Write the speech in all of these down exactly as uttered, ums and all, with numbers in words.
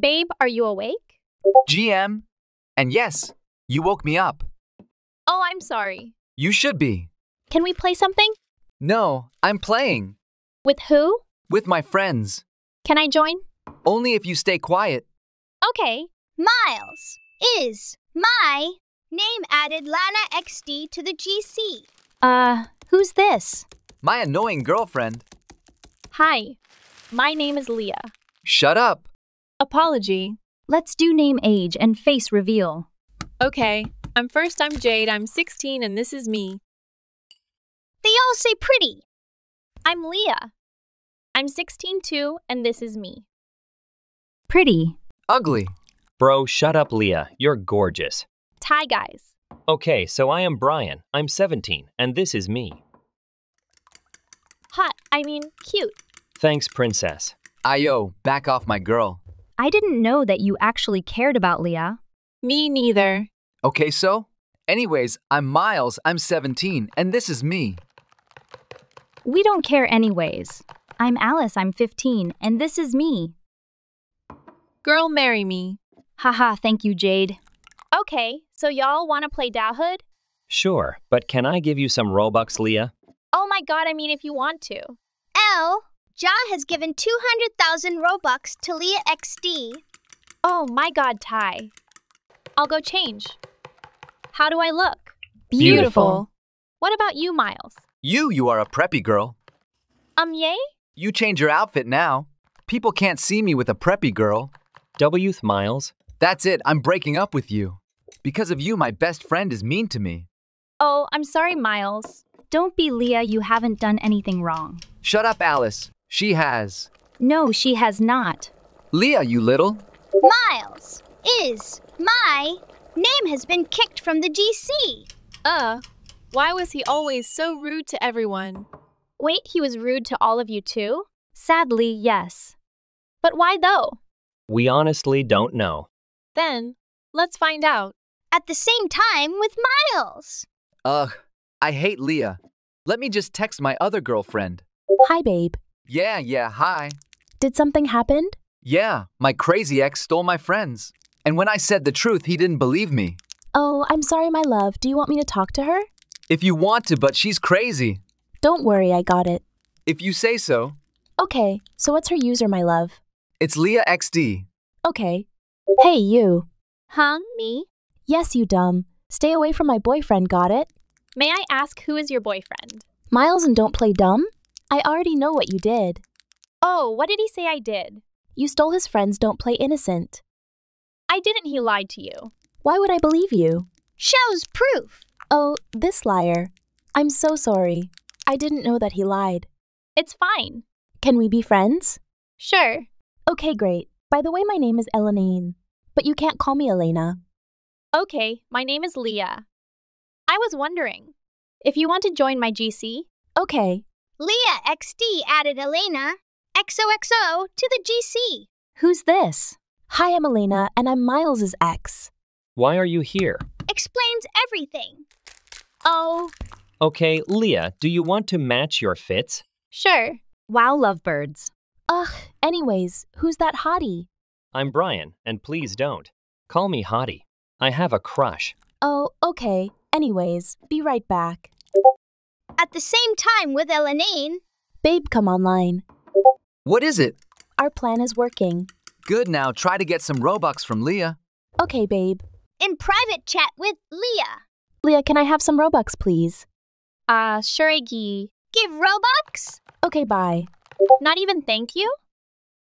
Babe, are you awake? G M, and yes, you woke me up. Oh, I'm sorry. You should be. Can we play something? No, I'm playing. With who? With my friends. Can I join? Only if you stay quiet. Okay. Miles is my name, added Lana X D to the G C. Uh, who's this? My annoying girlfriend. Hi, my name is Leah. Shut up. Apology. Let's do name, age, and face reveal. Okay, I'm first, I'm Jade, I'm sixteen, and this is me. They all say pretty. I'm Leah. I'm sixteen too, and this is me. Pretty. Ugly. Bro, shut up, Leah. You're gorgeous. Tie guys. Okay, so I am Brian. I'm seventeen, and this is me. Hot. I mean, cute. Thanks, princess. Ayo, back off my girl. I didn't know that you actually cared about Leah. Me neither. Okay, so? Anyways, I'm Miles. I'm seventeen, and this is me. We don't care anyways. I'm Alice. I'm fifteen, and this is me. Girl, marry me. Haha, thank you, Jade. Okay, so y'all want to play Dahood? Sure, but can I give you some Robux, Leah? Oh my god, I mean if you want to. L, Ja has given two hundred thousand Robux to Leah X D. Oh my god, Ty. I'll go change. How do I look? Beautiful. Beautiful. What about you, Miles? You, you are a preppy girl. Um, yay? You change your outfit now. People can't see me with a preppy girl. Wth Miles. That's it, I'm breaking up with you. Because of you, my best friend is mean to me. Oh, I'm sorry, Miles. Don't be Leah, you haven't done anything wrong. Shut up, Alice. She has. No, she has not. Leah, you little. Miles is my name has been kicked from the G C. Uh, why was he always so rude to everyone? Wait, he was rude to all of you too? Sadly, yes. But why though? We honestly don't know. Then, let's find out. At the same time with Miles. Ugh, I hate Leah. Let me just text my other girlfriend. Hi, babe. Yeah, yeah, hi. Did something happen? Yeah, my crazy ex stole my friends. And when I said the truth, he didn't believe me. Oh, I'm sorry, my love. Do you want me to talk to her? If you want to, but she's crazy. Don't worry, I got it. If you say so. Okay, so what's her user, my love? It's Leah X D. Okay. Hey, you. Huh, me? Yes, you dumb. Stay away from my boyfriend, got it? May I ask who is your boyfriend? Miles, and don't play dumb. I already know what you did. Oh, what did he say I did? You stole his friends, don't play innocent. I didn't, he lied to you. Why would I believe you? Shows proof. Oh, this liar. I'm so sorry. I didn't know that he lied. It's fine. Can we be friends? Sure. Okay, great. By the way, my name is Elanine, but you can't call me Elena. Okay, my name is Leah. I was wondering if you want to join my G C. Okay. Leah X D added Elena X O X O to the G C. Who's this? Hi, I'm Elena, and I'm Miles's ex. Why are you here? Explains everything. Oh. Okay, Leah, do you want to match your fits? Sure. Wow, lovebirds. Ugh, anyways, who's that hottie? I'm Brian, and please don't. Call me hottie. I have a crush. Oh, okay. Anyways, be right back. At the same time with Elanine. Babe, come online. What is it? Our plan is working. Good, now try to get some Robux from Leah. Okay, babe. In private chat with Leah. Leah, can I have some Robux, please? Uh, sure, Iggy. Give Robux? Okay, bye. Not even thank you?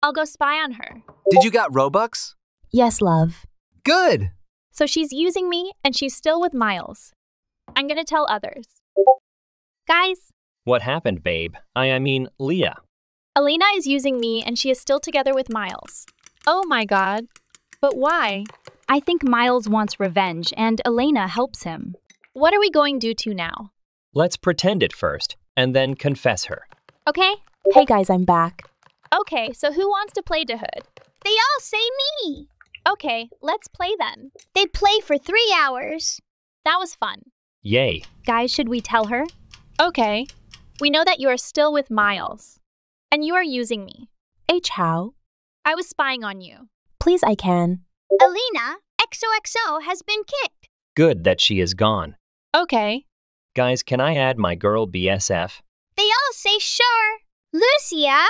I'll go spy on her. Did you got Robux? Yes, love. Good! So she's using me, and she's still with Miles. I'm gonna tell others. Guys. What happened, babe? I, I mean, Leah. Elena is using me, and she is still together with Miles. Oh my god. But why? I think Miles wants revenge, and Elena helps him. What are we going to do to now? Let's pretend it first, and then confess her. Okay. Hey guys, I'm back. Okay, so who wants to play Dahood? They all say me. Okay, let's play then. They play for three hours. That was fun. Yay. Guys, should we tell her? Okay. We know that you are still with Miles. And you are using me. H, how? I was spying on you. please I can. Alina, X O X O has been kicked. Good that she is gone. Okay. Guys, can I add my girl B S F? They all say sure. Lucia,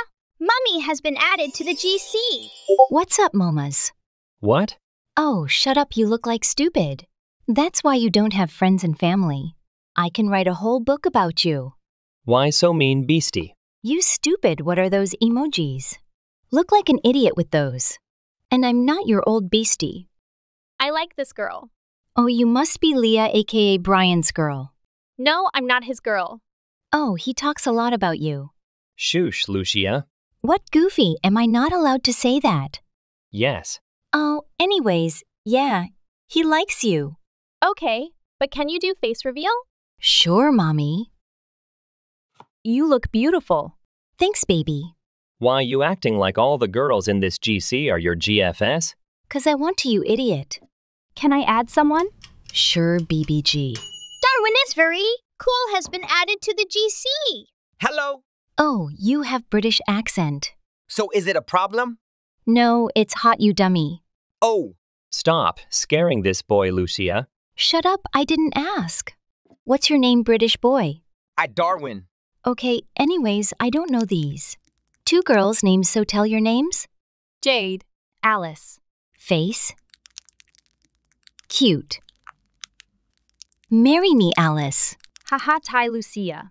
Mummy has been added to the G C. What's up, Momas? What? Oh, shut up, you look like stupid. That's why you don't have friends and family. I can write a whole book about you. Why so mean, Beastie? You stupid, what are those emojis? Look like an idiot with those. And I'm not your old Beastie. I like this girl. Oh, you must be Leah, aka Brian's girl. No, I'm not his girl. Oh, he talks a lot about you. Shoosh, Lucia. What goofy, am I not allowed to say that? Yes. Oh, anyways, yeah, he likes you. Okay, but can you do face reveal? Sure, Mommy. You look beautiful. Thanks, baby. Why you acting like all the girls in this G C are your G F S? 'Cause I want to, you idiot. Can I add someone? Sure, B B G. Darwin is very cool has been added to the G C. Hello. Oh, you have British accent. So is it a problem? No, it's hot, you dummy. Oh. Stop scaring this boy, Lucia. Shut up, I didn't ask. What's your name, British boy? I Darwin. Okay, anyways, I don't know these. Two girls' names, so tell your names. Jade. Alice. Face. Cute. Marry me, Alice. Haha, Thai Lucia.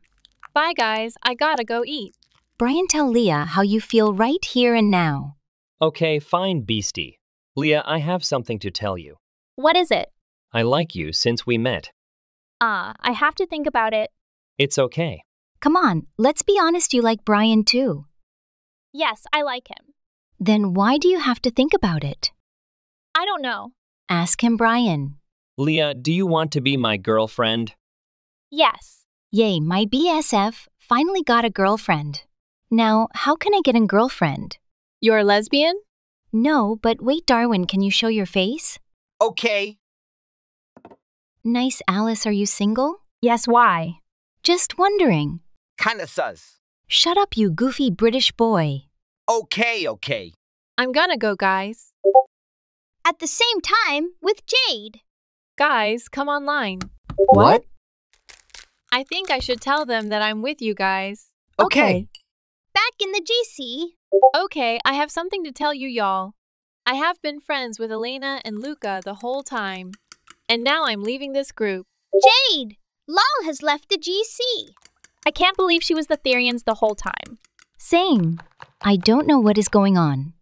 Bye, guys. I gotta go eat. Brian, tell Leah how you feel right here and now. Okay, fine, Beastie. Leah, I have something to tell you. What is it? I like you since we met. Ah, uh, I have to think about it. It's okay. Come on, let's be honest, you like Brian too. Yes, I like him. Then why do you have to think about it? I don't know. Ask him, Brian. Leah, do you want to be my girlfriend? Yes. Yay, my B S F finally got a girlfriend. Now, how can I get a girlfriend? You're a lesbian? No, but wait, Darwin, can you show your face? Okay. Nice, Alice, are you single? Yes, why? Just wondering. Kinda sus. Shut up, you goofy British boy. Okay, okay. I'm gonna go, guys. At the same time with Jade. Guys, come online. What? I think I should tell them that I'm with you guys. Okay. Okay. Back in the G C. Okay, I have something to tell you, y'all. I have been friends with Elena and Luca the whole time. And now I'm leaving this group. Jade! Lol has left the G C. I can't believe she was the Therians the whole time. Same. I don't know what is going on.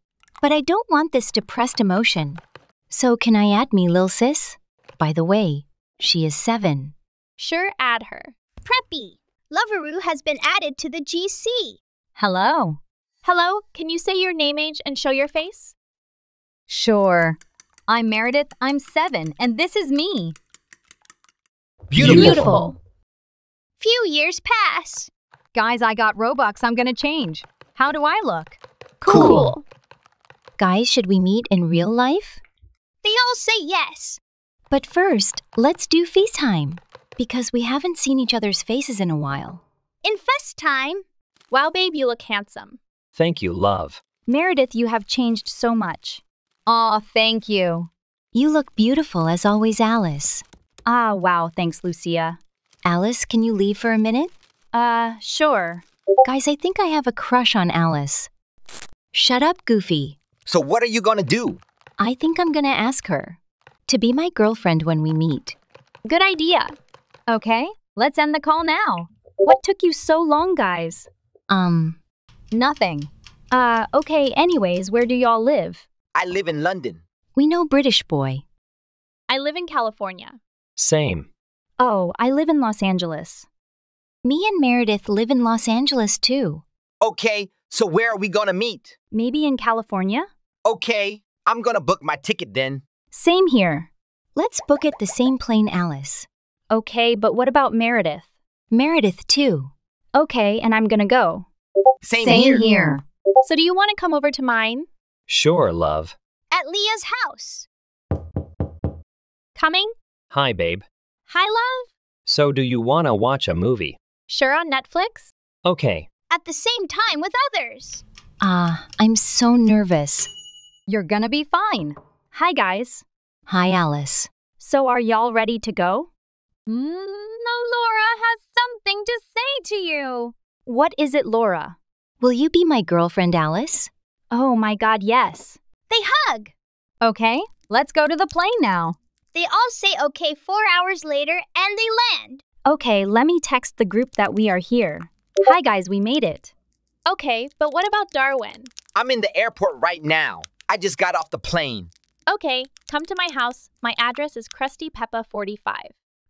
But I don't want this depressed emotion. So can I add me, lil sis? By the way, she is seven. Sure, add her. Preppy, Loveroo has been added to the G C. Hello. Hello, can you say your name, age, and show your face? Sure. I'm Meredith, I'm seven, and this is me. Beautiful. Beautiful. Few years pass. Guys, I got Robux, I'm gonna change. How do I look? Cool. Cool. Guys, should we meet in real life? They all say yes. But first, let's do FaceTime, because we haven't seen each other's faces in a while. In FaceTime. Wow, babe, you look handsome. Thank you, love. Meredith, you have changed so much. Aw, thank you. You look beautiful as always, Alice. Ah, wow, thanks, Lucia. Alice, can you leave for a minute? Uh, sure. Guys, I think I have a crush on Alice. Shut up, Goofy. So what are you gonna do? I think I'm gonna ask her to be my girlfriend when we meet. Good idea. Okay, let's end the call now. What took you so long, guys? Um, nothing. Uh, okay, anyways, where do y'all live? I live in London. We know, British boy. I live in California. Same. Oh, I live in Los Angeles. Me and Meredith live in Los Angeles, too. Okay, so where are we gonna meet? Maybe in California? Okay, I'm gonna book my ticket then. Same here. Let's book it the same plane, Alice. Okay, but what about Meredith? Meredith, too. Okay, and I'm gonna go. Same, Same here. here. So do you want to come over to mine? Sure, love. At Leah's house. Coming? Hi, babe. Hi, love. So do you want to watch a movie? Sure, on Netflix. Okay. At the same time with others. Ah, uh, I'm so nervous. You're gonna be fine. Hi, guys. Hi, Alice. So are y'all ready to go? Mm, no, Laura has something to say to you. What is it, Laura? Will you be my girlfriend, Alice? Oh, my God, yes. They hug. Okay, let's go to the plane now. They all say okay four hours later and they land. Okay, let me text the group that we are here. Hi, guys, we made it. Okay, but what about Darwin? I'm in the airport right now. I just got off the plane. Okay, come to my house. My address is Krusty Peppa forty-five.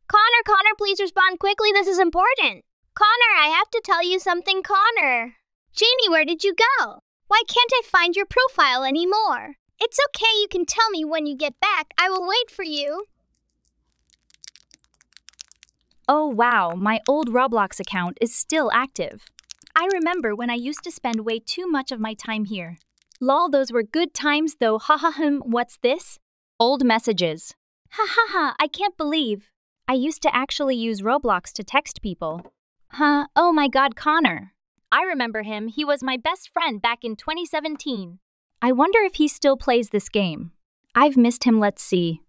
Connor, Connor, please respond quickly. This is important. Connor, I have to tell you something, Connor. Janie, where did you go? Why can't I find your profile anymore? It's okay, you can tell me when you get back. I will wait for you. Oh, wow, my old Roblox account is still active. I remember when I used to spend way too much of my time here. Lol, those were good times though, ha ha hum, what's this? Old messages. Ha ha ha, I can't believe. I used to actually use Roblox to text people. Huh, oh my God, Connor. I remember him, he was my best friend back in twenty seventeen. I wonder if he still plays this game. I've missed him, let's see.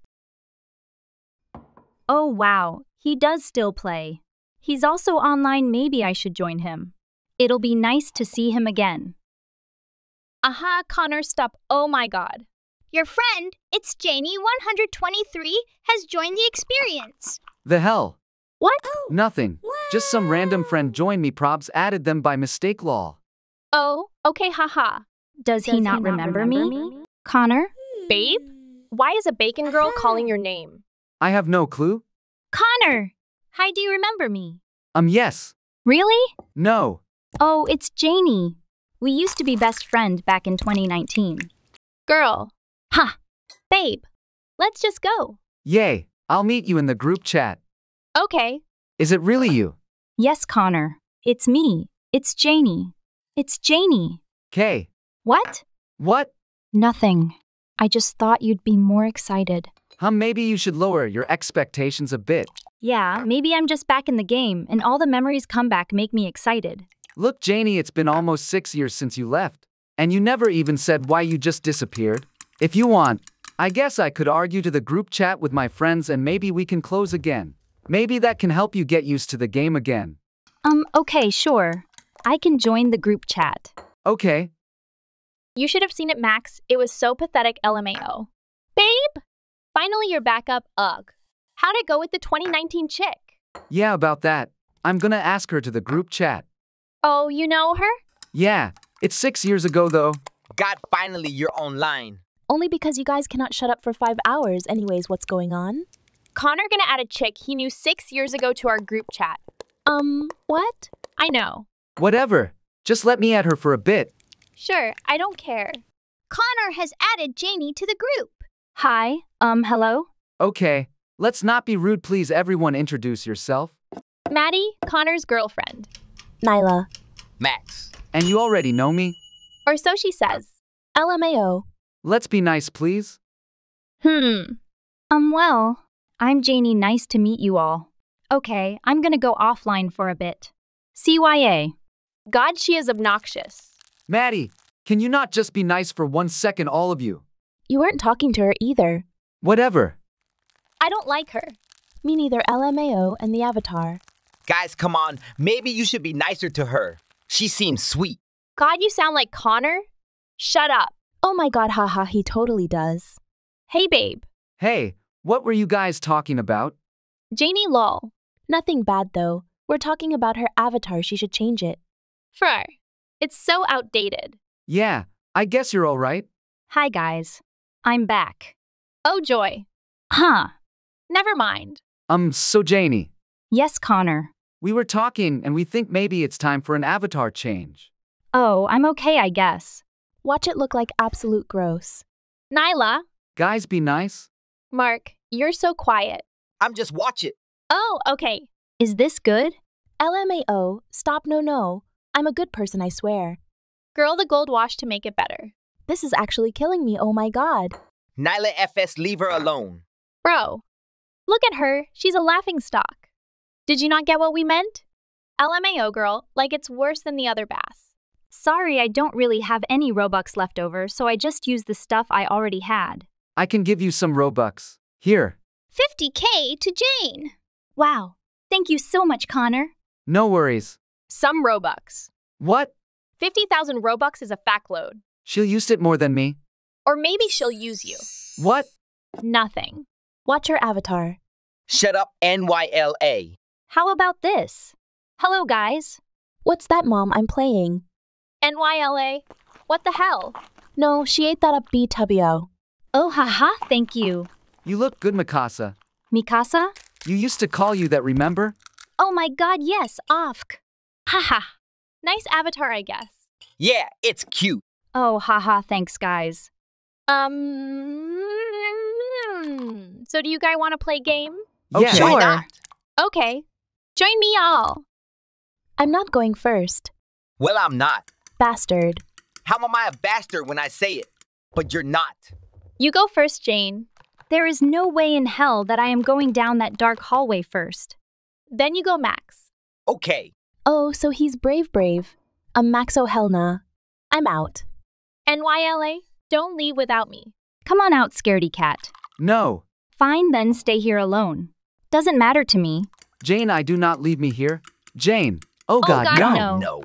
Oh wow, he does still play. He's also online, maybe I should join him. It'll be nice to see him again. Aha, Connor, stop. Oh my God. Your friend, it's Janie one twenty-three, has joined the experience. The hell? What? Oh. Nothing. Wow. Just some random friend joined me, probs added them by mistake, lol. Oh, okay, haha. Does, Does he not, he not remember, remember me? me? Connor? Babe? Why is a bacon girl uh-huh. calling your name? I have no clue. Connor! Hi, do you remember me? Um, yes. Really? No. Oh, it's Janie. We used to be best friend back in twenty nineteen. Girl. Ha! Babe, let's just go. Yay, I'll meet you in the group chat. Okay. Is it really you? Yes, Connor. It's me. It's Janie. It's Janie. Kay. What? What? Nothing. I just thought you'd be more excited. Huh, maybe you should lower your expectations a bit. Yeah, maybe I'm just back in the game and all the memories come back make me excited. Look, Janie, it's been almost six years since you left, and you never even said why you just disappeared. If you want, I guess I could argue to the group chat with my friends and maybe we can close again. Maybe that can help you get used to the game again. Um, okay, sure. I can join the group chat. Okay. You should have seen it, Max. It was so pathetic, L M A O. Babe! Finally, you're back up, ugh. How'd it go with the twenty nineteen chick? Yeah, about that. I'm gonna ask her to the group chat. Oh, you know her? Yeah, it's six years ago though. God, finally, you're online. Only because you guys cannot shut up for five hours. Anyways, what's going on? Connor gonna add a chick he knew six years ago to our group chat. Um, what? I know. Whatever. Just let me add her for a bit. Sure, I don't care. Connor has added Janie to the group. Hi, um, hello? Okay, let's not be rude, please. Everyone introduce yourself. Maddie, Connor's girlfriend. Nyla. Max. And you already know me? Or so she says. L M A O. Let's be nice, please. Hmm. Um, well, I'm Janie. Nice to meet you all. Okay, I'm gonna go offline for a bit. C Y A. God, she is obnoxious. Maddie, can you not just be nice for one second, all of you? You weren't talking to her either. Whatever. I don't like her. Me neither, L M A O and the avatar. Guys, come on. Maybe you should be nicer to her. She seems sweet. God, you sound like Connor. Shut up. Oh my God, haha, he totally does. Hey, babe. Hey, what were you guys talking about? Janie lol. Nothing bad, though. We're talking about her avatar. She should change it. Fur. It's so outdated. Yeah, I guess you're all right. Hi, guys. I'm back. Oh, joy. Huh. Never mind. Um, so Janie. Yes, Connor. We were talking and we think maybe it's time for an avatar change. Oh, I'm okay, I guess. Watch it look like absolute gross. Nyla. Guys, be nice. Mark, you're so quiet. I'm just watch it. Oh, okay. Is this good? L M A O, stop, no, no. I'm a good person, I swear. Girl, the gold wash to make it better. This is actually killing me, oh my God. Nyla F S, leave her alone. Bro, look at her. She's a laughingstock. Did you not get what we meant? L M A O, girl, like it's worse than the other bass. Sorry, I don't really have any Robux left over, so I just used the stuff I already had. I can give you some Robux. Here. fifty K to Jane. Wow. Thank you so much, Connor. No worries. Some Robux. What? fifty thousand Robux is a fackload. She'll use it more than me. Or maybe she'll use you. What? Nothing. Watch her avatar. Shut up, N Y L A. How about this? Hello, guys. What's that, Mom? I'm playing. N Y L A. What the hell? No, she ate that up, B W O. Oh, haha, thank you. You look good, Mikasa. Mikasa? You used to call you that, remember? Oh my god, yes, Afk. Haha. Nice avatar, I guess. Yeah, it's cute. Oh, haha, thanks, guys. Um... So do you guys want to play game? Okay. Yeah, sure. Why not? Okay. Join me all. I'm not going first. Well, I'm not. Bastard. How am I a bastard when I say it? But you're not. You go first, Jane. There is no way in hell that I am going down that dark hallway first. Then you go, Max. Okay. Oh, so he's brave brave. I'm Maxo Helna. I'm out. N Y L A, don't leave without me. Come on out, scaredy cat. No. Fine, then stay here alone. Doesn't matter to me. Jane, I do not leave me here. Jane. Oh, oh God, God, no. No. no.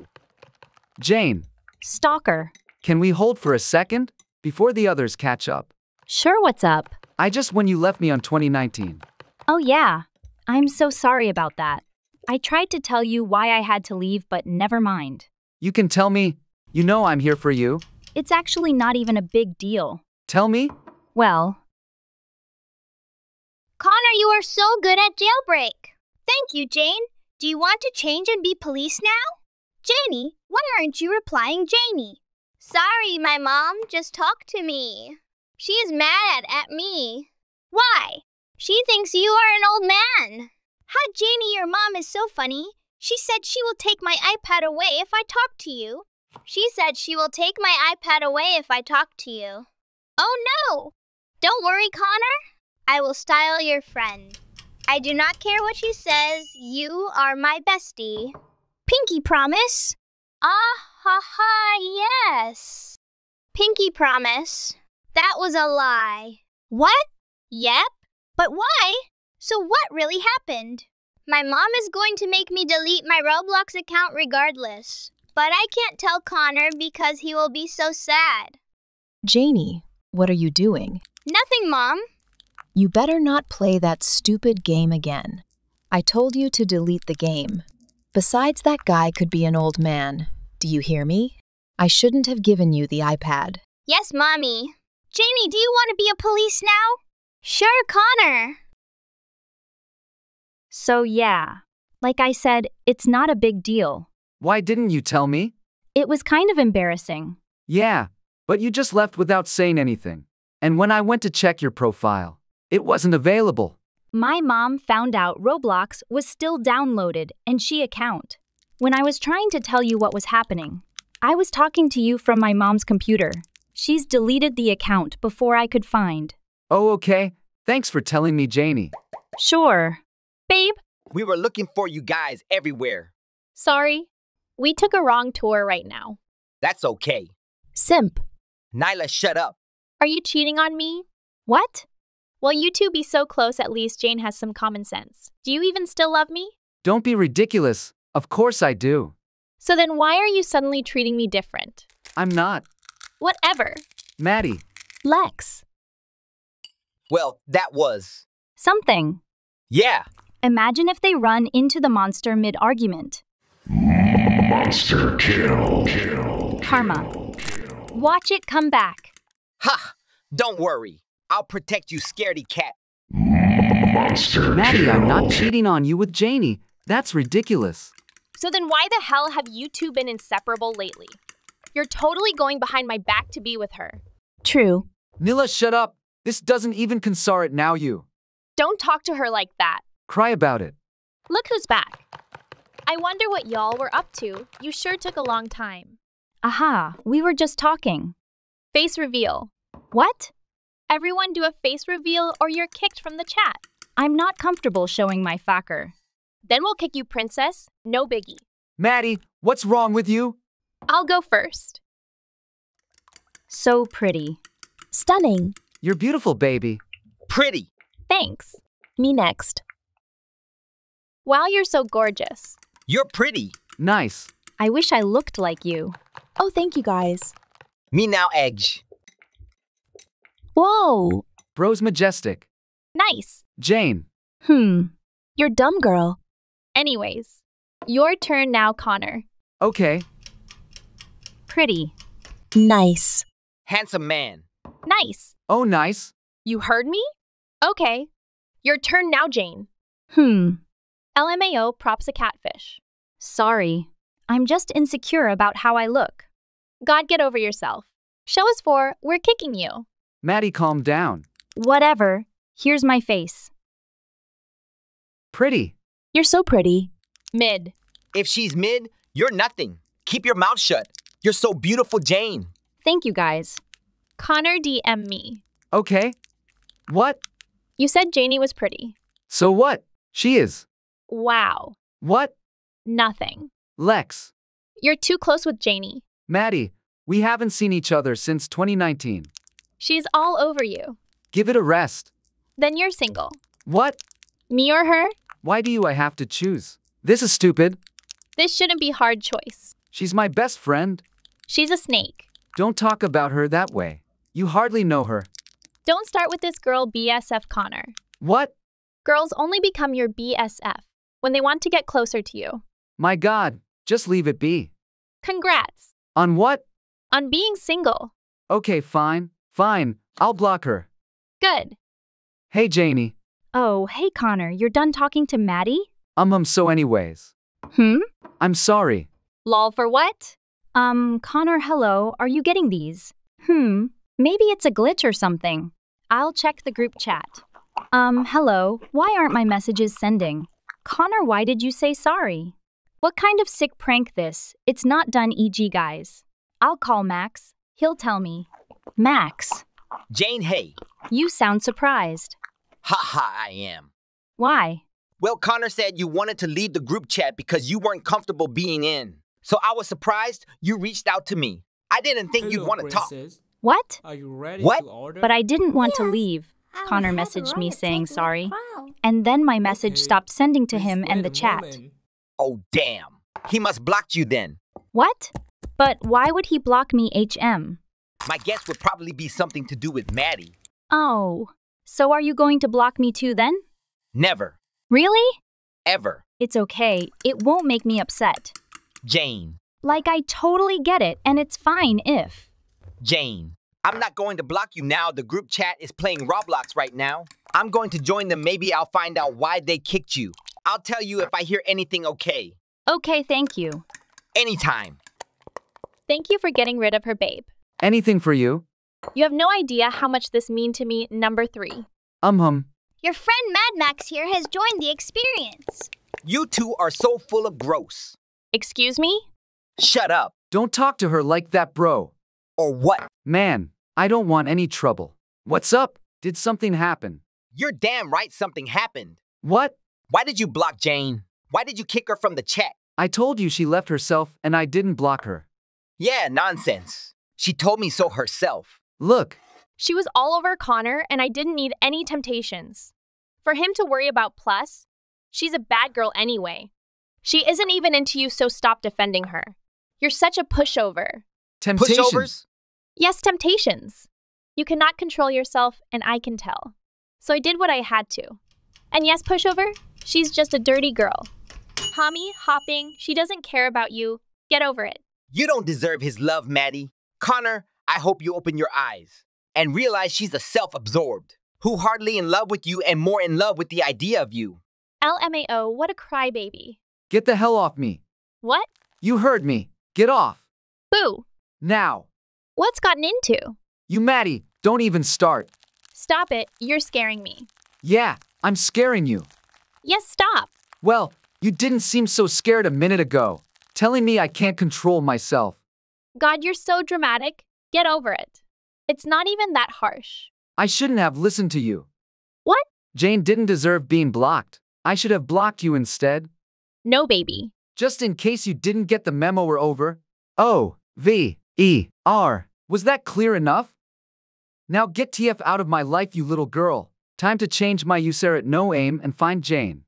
Jane. Stalker. Can we hold for a second before the others catch up? Sure, what's up? I just when you left me on twenty nineteen. Oh yeah, I'm so sorry about that. I tried to tell you why I had to leave, but never mind. You can tell me, you know I'm here for you. It's actually not even a big deal. Tell me? Well. Connor, you are so good at jailbreak. Thank you, Jane. Do you want to change and be police now? Janie, why aren't you replying Janie? Sorry, my mom just talked to me. She is mad at, at me. Why? She thinks you are an old man. Hi, Janie, your mom is so funny. She said she will take my iPad away if I talk to you. She said she will take my iPad away if I talk to you. Oh, no. Don't worry, Connor. I will style your friend. I do not care what she says. You are my bestie. Pinky promise. Ah, ha, ha, yes. Pinky promise. That was a lie. What? Yep. But why? So what really happened? My mom is going to make me delete my Roblox account regardless. But I can't tell Connor because he will be so sad. Janie, what are you doing? Nothing, Mom. You better not play that stupid game again. I told you to delete the game. Besides, that guy could be an old man. Do you hear me? I shouldn't have given you the iPad. Yes, Mommy. Janie, do you want to be a police now? Sure, Connor. So yeah, like I said, it's not a big deal. Why didn't you tell me? It was kind of embarrassing. Yeah, but you just left without saying anything. And when I went to check your profile, it wasn't available. My mom found out Roblox was still downloaded and she account. When I was trying to tell you what was happening, I was talking to you from my mom's computer. She's deleted the account before I could find. Oh, okay. Thanks for telling me, Janie. Sure. Babe. We were looking for you guys everywhere. Sorry. We took a wrong tour right now. That's okay. Simp. Nyla, shut up. Are you cheating on me? What? Well, you two be so close, at least Jane has some common sense. Do you even still love me? Don't be ridiculous. Of course I do. So then why are you suddenly treating me different? I'm not. Whatever. Maddie. Lex. Well, that was... something. Yeah. Imagine if they run into the monster mid-argument. Monster kill. kill Karma. Kill, kill. Watch it come back. Ha! Don't worry. I'll protect you, scaredy cat. Monster Maddie, kill. I'm not cheating on you with Janie. That's ridiculous. So then why the hell have you two been inseparable lately? You're totally going behind my back to be with her. True. Nyla, shut up. This doesn't even concern it now, you. Don't talk to her like that. Cry about it. Look who's back. I wonder what y'all were up to. You sure took a long time. Aha, we were just talking. Face reveal. What? Everyone do a face reveal or you're kicked from the chat. I'm not comfortable showing my fucker. Then we'll kick you, princess. No biggie. Maddie, what's wrong with you? I'll go first. So pretty. Stunning. You're beautiful, baby. Pretty. Thanks. Me next. Wow, you're so gorgeous. You're pretty. Nice. I wish I looked like you. Oh, thank you, guys. Me now, Edge. Whoa. Bro's majestic. Nice. Jane. Hmm. You're dumb, girl. Anyways, your turn now, Connor. Okay. Pretty. Nice. Handsome man. Nice. Oh, nice. You heard me? Okay. Your turn now, Jane. Hmm. L M A O props a catfish. Sorry. I'm just insecure about how I look. God, get over yourself. Show us for, we're kicking you. Maddie, calm down. Whatever. Here's my face. Pretty. You're so pretty. Mid. If she's mid, you're nothing. Keep your mouth shut. You're so beautiful, Jane. Thank you, guys. Connor, D M me. Okay. What? You said Janie was pretty. So what? She is. Wow. What? Nothing. Lex. You're too close with Janie. Maddie, we haven't seen each other since twenty nineteen. She's all over you. Give it a rest. Then you're single. What? Me or her? Why do you I have to choose? This is stupid. This shouldn't be hard choice. She's my best friend. She's a snake. Don't talk about her that way. You hardly know her. Don't start with this girl B S F, Connor. What? Girls only become your B S F when they want to get closer to you. My God, just leave it be. Congrats. On what? On being single. Okay, fine, fine. I'll block her. Good. Hey, Janie. Oh, hey, Connor. You're done talking to Maddie? Um, um, so anyways. Hmm? I'm sorry. Lol for what? Um, Connor, hello. Are you getting these? Hmm. Maybe it's a glitch or something. I'll check the group chat. Um, hello. Why aren't my messages sending? Connor, why did you say sorry? What kind of sick prank this? It's not done, E G, guys. I'll call Max. He'll tell me. Max. Jane, hey. You sound surprised. Ha ha, I am. Why? Well, Connor said you wanted to leave the group chat because you weren't comfortable being in. So I was surprised you reached out to me. I didn't think Hello, you'd want to talk. What? Are you ready what? To order? But I didn't want yes. to leave. Connor messaged me saying sorry. And then my message okay. stopped sending to him and the chat. Moment. Oh, damn. He must blocked you then. What? But why would he block me, H M? My guess would probably be something to do with Maddie. Oh. So are you going to block me too then? Never. Really? Ever. It's okay. It won't make me upset. Jane. Like, I totally get it, and it's fine if... Jane, I'm not going to block you now. The group chat is playing Roblox right now. I'm going to join them. Maybe I'll find out why they kicked you. I'll tell you if I hear anything okay. Okay, thank you. Anytime. Thank you for getting rid of her, babe. Anything for you? You have no idea how much this mean to me, number three. Um, hum. Your friend Mad Max here has joined the experience. You two are so full of gross. Excuse me? Shut up. Don't talk to her like that, bro. Or what? Man, I don't want any trouble. What's up? Did something happen? You're damn right something happened. What? Why did you block Jane? Why did you kick her from the chat? I told you she left herself and I didn't block her. Yeah, nonsense. She told me so herself. Look. She was all over Connor and I didn't need any temptations. For him to worry about plus, she's a bad girl anyway. She isn't even into you, so stop defending her. You're such a pushover. Temptations? Pushovers? Yes, temptations. You cannot control yourself, and I can tell. So I did what I had to. And yes, pushover, she's just a dirty girl. Homie, hopping, she doesn't care about you. Get over it. You don't deserve his love, Maddie. Connor, I hope you open your eyes and realize she's a self-absorbed, who hardly in love with you and more in love with the idea of you. L M A O, what a crybaby. Get the hell off me. What? You heard me. Get off. Boo. Now. What's gotten into? You, Maddie, don't even start. Stop it. You're scaring me. Yeah, I'm scaring you. Yes, stop. Well, you didn't seem so scared a minute ago, telling me I can't control myself. God, you're so dramatic. Get over it. It's not even that harsh. I shouldn't have listened to you. What? Jane didn't deserve being blocked. I should have blocked you instead. No, baby. Just in case you didn't get the memo, we're over. O V E R. Was that clear enough? Now get T F out of my life, you little girl. Time to change my user at no aim and find Jane.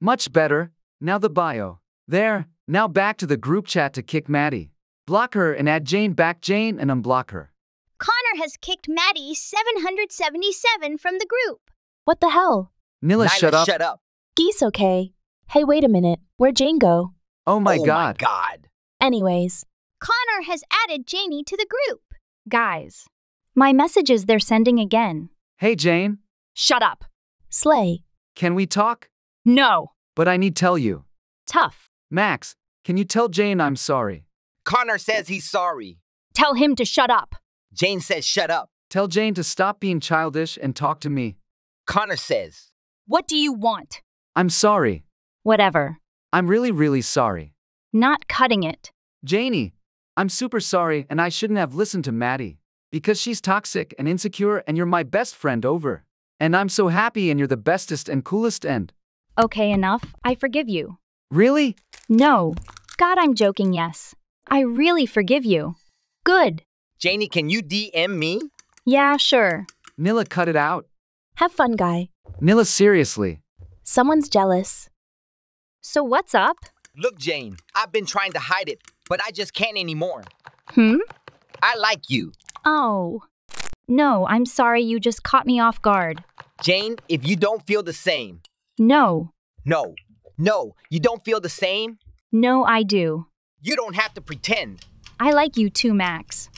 Much better. Now the bio. There. Now back to the group chat to kick Maddie. Block her and add Jane back Jane and unblock her. Connor has kicked Maddie seven hundred seventy-seven from the group. What the hell? Nila, Nyla, shut up. Shut up. Geese, okay. Hey, wait a minute. Where'd Jane go? Oh my oh god. My god. Anyways. Connor has added Janie to the group. Guys. My messages they're sending again. Hey, Jane. Shut up. Slay. Can we talk? No. But I need tell you. Tough. Max, can you tell Jane I'm sorry? Connor says he's sorry. Tell him to shut up. Jane says shut up. Tell Jane to stop being childish and talk to me. Connor says. What do you want? I'm sorry. Whatever. I'm really, really sorry. Not cutting it. Janie, I'm super sorry and I shouldn't have listened to Maddie. Because she's toxic and insecure and you're my best friend over. And I'm so happy and you're the bestest and coolest and... Okay, enough. I forgive you. Really? No. God, I'm joking, yes. I really forgive you. Good. Janie, can you D M me? Yeah, sure. Nila, cut it out. Have fun, guy. Nila, seriously. Someone's jealous. So what's up? Look, Jane, I've been trying to hide it, but I just can't anymore. Hmm? I like you. Oh. No, I'm sorry, you just caught me off guard. Jane, if you don't feel the same. No. No. No, you don't feel the same? No, I do. You don't have to pretend. I like you too, Max.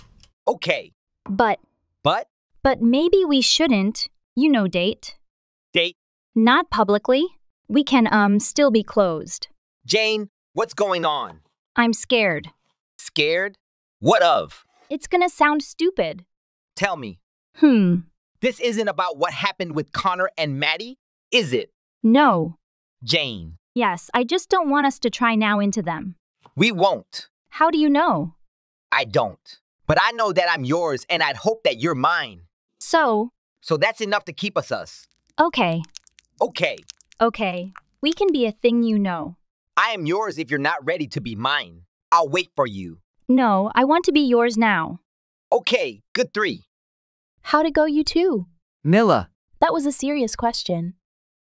Okay. But. But? But maybe we shouldn't, you know, date. Date? Not publicly. We can, um, still be closed. Jane, what's going on? I'm scared. Scared? What of? It's gonna sound stupid. Tell me. Hmm. This isn't about what happened with Connor and Maddie, is it? No. Jane. Yes, I just don't want us to try now into them. We won't. How do you know? I don't. But I know that I'm yours and I'd hope that you're mine. So? So that's enough to keep us us. Okay. Okay. Okay. We can be a thing you know. I am yours if you're not ready to be mine. I'll wait for you. No, I want to be yours now. Okay, good three. How'd it go, you two? Nila. That was a serious question.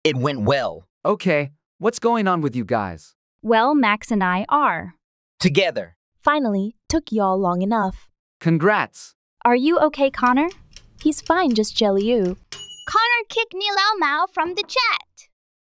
It went well. Okay, what's going on with you guys? Well, Max and I are. Together. Finally, took y'all long enough. Congrats. Are you okay, Connor? He's fine, just jelly you. Connor kicked Nilao Mao from the chat.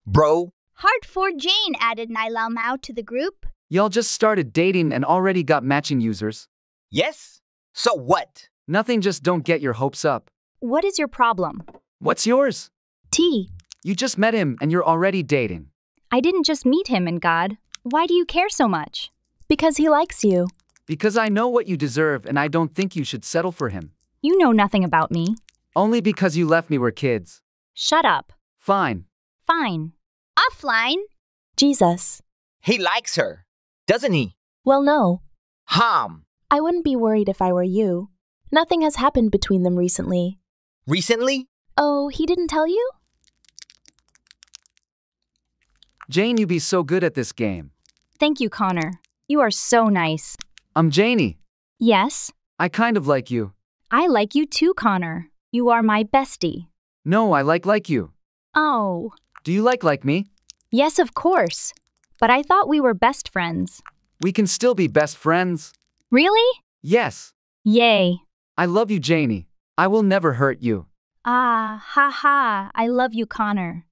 Bro. Hardcore Jane added Nilao Mao to the group. Y'all just started dating and already got matching users. Yes? So what? Nothing, just don't get your hopes up. What is your problem? What's yours? T. You just met him and you're already dating. I didn't just meet him, and God, why do you care so much? Because he likes you. Because I know what you deserve and I don't think you should settle for him. You know nothing about me. Only because you left me, we're kids. Shut up. Fine. Fine. Offline. Jesus. He likes her. Doesn't he? Well, no. Hum. I wouldn't be worried if I were you. Nothing has happened between them recently. Recently? Oh, he didn't tell you? Jane, you be so good at this game. Thank you, Connor. You are so nice. I'm Janie. Yes? I kind of like you. I like you too, Connor. You are my bestie. No, I like like you. Oh. Do you like like me? Yes, of course. But I thought we were best friends. We can still be best friends. Really? Yes. Yay. I love you, Janie. I will never hurt you. Ah, ha ha. I love you, Connor.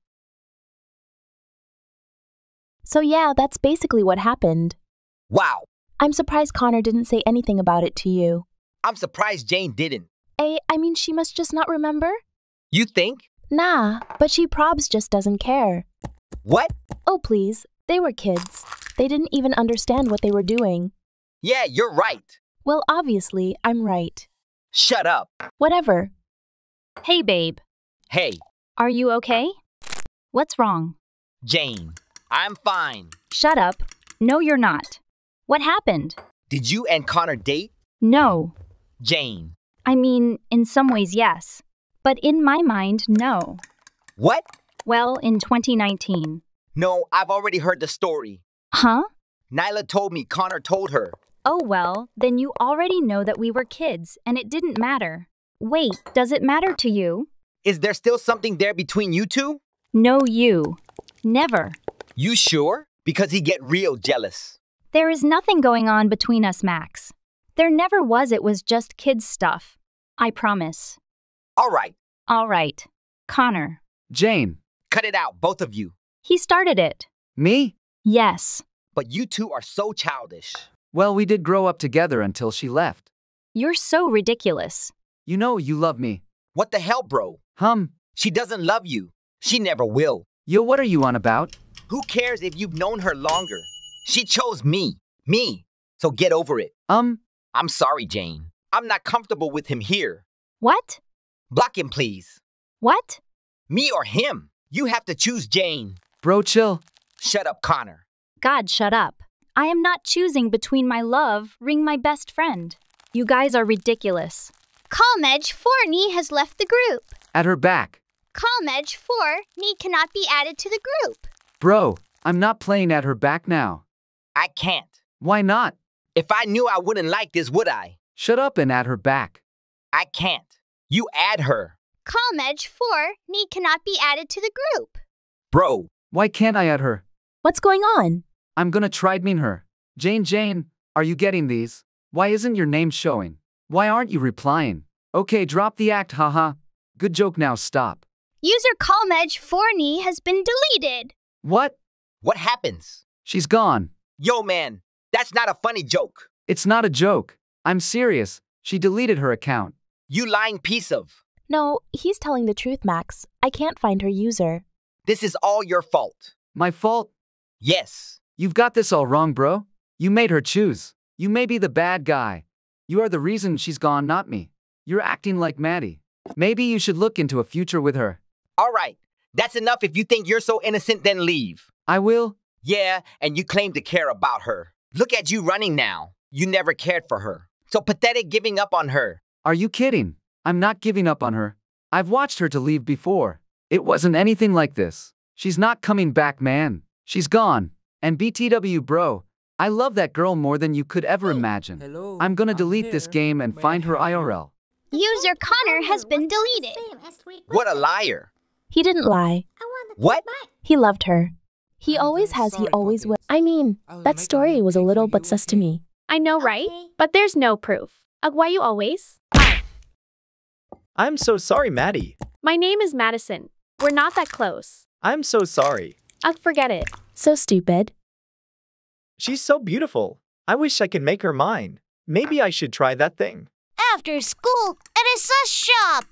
So yeah, that's basically what happened. Wow. I'm surprised Connor didn't say anything about it to you. I'm surprised Jane didn't. Eh, I mean, she must just not remember. You think? Nah, but she probs just doesn't care. What? Oh, please. They were kids. They didn't even understand what they were doing. Yeah, you're right. Well, obviously, I'm right. Shut up. Whatever. Hey, babe. Hey. Are you okay? What's wrong? Jane, I'm fine. Shut up. No, you're not. What happened? Did you and Connor date? No. Jane. I mean, in some ways, yes. But in my mind, no. What? Well, in twenty nineteen. No, I've already heard the story. Huh? Nyla told me Connor told her. Oh well, then you already know that we were kids and it didn't matter. Wait, does it matter to you? Is there still something there between you two? No, you. Never. You sure? Because he get real jealous. There is nothing going on between us, Max. There never was. It was just kids stuff. I promise. All right. All right. Connor. Jane. Cut it out, both of you. He started it. Me? Yes. But you two are so childish. Well, we did grow up together until she left. You're so ridiculous. You know you love me. What the hell, bro? Hum. She doesn't love you. She never will. Yo, what are you on about? Who cares if you've known her longer? She chose me. Me. So get over it. Um. I'm sorry, Jane. I'm not comfortable with him here. What? Block him, please. What? Me or him. You have to choose, Jane. Bro, chill. Shut up, Connor. God, shut up. I am not choosing between my love, Ring, my best friend. You guys are ridiculous. Calmedge four N E has left the group. At her back. Calmedge four N E cannot be added to the group. Bro, I'm not playing at her back now. I can't. Why not? If I knew I wouldn't like this, would I? Shut up and add her back. I can't. You add her. Calmedge four N E cannot be added to the group. Bro. Why can't I add her? What's going on? I'm gonna tridemean her. Jane, Jane, are you getting these? Why isn't your name showing? Why aren't you replying? Okay, drop the act, haha. Good joke, now stop. User Calmedge four N E has been deleted. What? What happens? She's gone. Yo, man, that's not a funny joke. It's not a joke. I'm serious. She deleted her account. You lying piece of... No, he's telling the truth, Max. I can't find her user. This is all your fault. My fault? Yes. You've got this all wrong, bro. You made her choose. You may be the bad guy. You are the reason she's gone, not me. You're acting like Maddie. Maybe you should look into a future with her. All right. That's enough. If you think you're so innocent, then leave. I will? Yeah, and you claim to care about her. Look at you running now. You never cared for her. So pathetic giving up on her. Are you kidding? I'm not giving up on her. I've watched her to leave before. It wasn't anything like this. She's not coming back, man. She's gone. And B T W, bro, I love that girl more than you could ever imagine. Hello. I'm gonna delete this game and find her I R L. User Connor has been deleted. What a liar. He didn't lie. What? He loved her. He always has, he always will. I mean, that story was a little but sus to me. I know, right? But there's no proof. Ugh, why you always? I'm so sorry, Maddie. My name is Madison. We're not that close. I'm so sorry. Ugh, forget it. So stupid. She's so beautiful. I wish I could make her mine. Maybe I should try that thing. After school at a sus shop.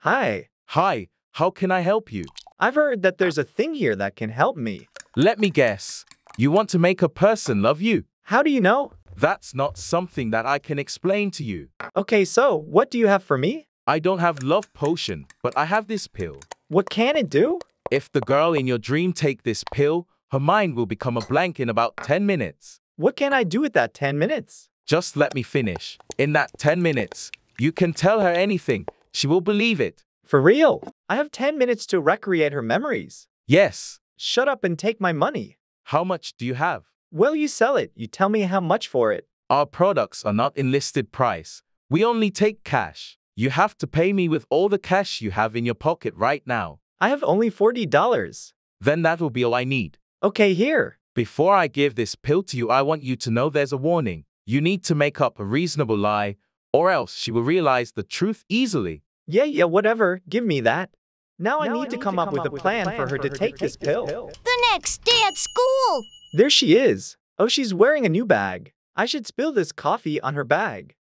Hi. Hi. How can I help you? I've heard that there's a thing here that can help me. Let me guess. You want to make a person love you. How do you know? That's not something that I can explain to you. Okay, so what do you have for me? I don't have love potion, but I have this pill. What can it do? If the girl in your dream take this pill, her mind will become a blank in about ten minutes. What can I do with that ten minutes? Just let me finish. In that ten minutes, you can tell her anything. She will believe it. For real? I have ten minutes to recreate her memories. Yes. Shut up and take my money. How much do you have? Well, you sell it. You tell me how much for it. Our products are not in listed price. We only take cash. You have to pay me with all the cash you have in your pocket right now. I have only forty dollars. Then that will be all I need. Okay, here. Before I give this pill to you, I want you to know there's a warning. You need to make up a reasonable lie, or else she will realize the truth easily. Yeah, yeah, whatever. Give me that. Now, now I need I to need come, to up, come with up with a plan, plan for her, for her to, to take, take this, this pill. pill. The next day at school! There she is. Oh, she's wearing a new bag. I should spill this coffee on her bag.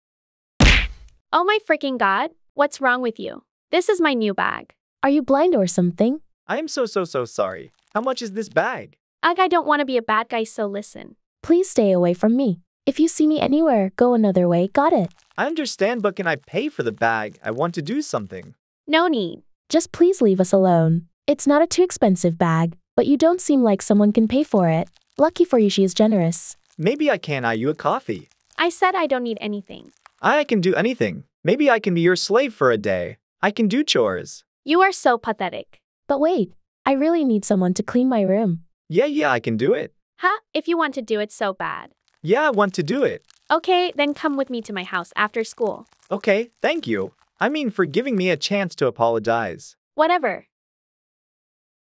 Oh my freaking God, what's wrong with you? This is my new bag. Are you blind or something? I am so, so, so sorry. How much is this bag? Ugh, I don't want to be a bad guy, so listen. Please stay away from me. If you see me anywhere, go another way, got it? I understand, but can I pay for the bag? I want to do something. No need. Just please leave us alone. It's not a too expensive bag, but you don't seem like someone can pay for it. Lucky for you, she is generous. Maybe I can buy you a coffee. I said I don't need anything. I can do anything. Maybe I can be your slave for a day. I can do chores. You are so pathetic. But wait, I really need someone to clean my room. Yeah, yeah, I can do it. Huh? If you want to do it so bad. Yeah, I want to do it. Okay, then come with me to my house after school. Okay, thank you. I mean, for giving me a chance to apologize. Whatever.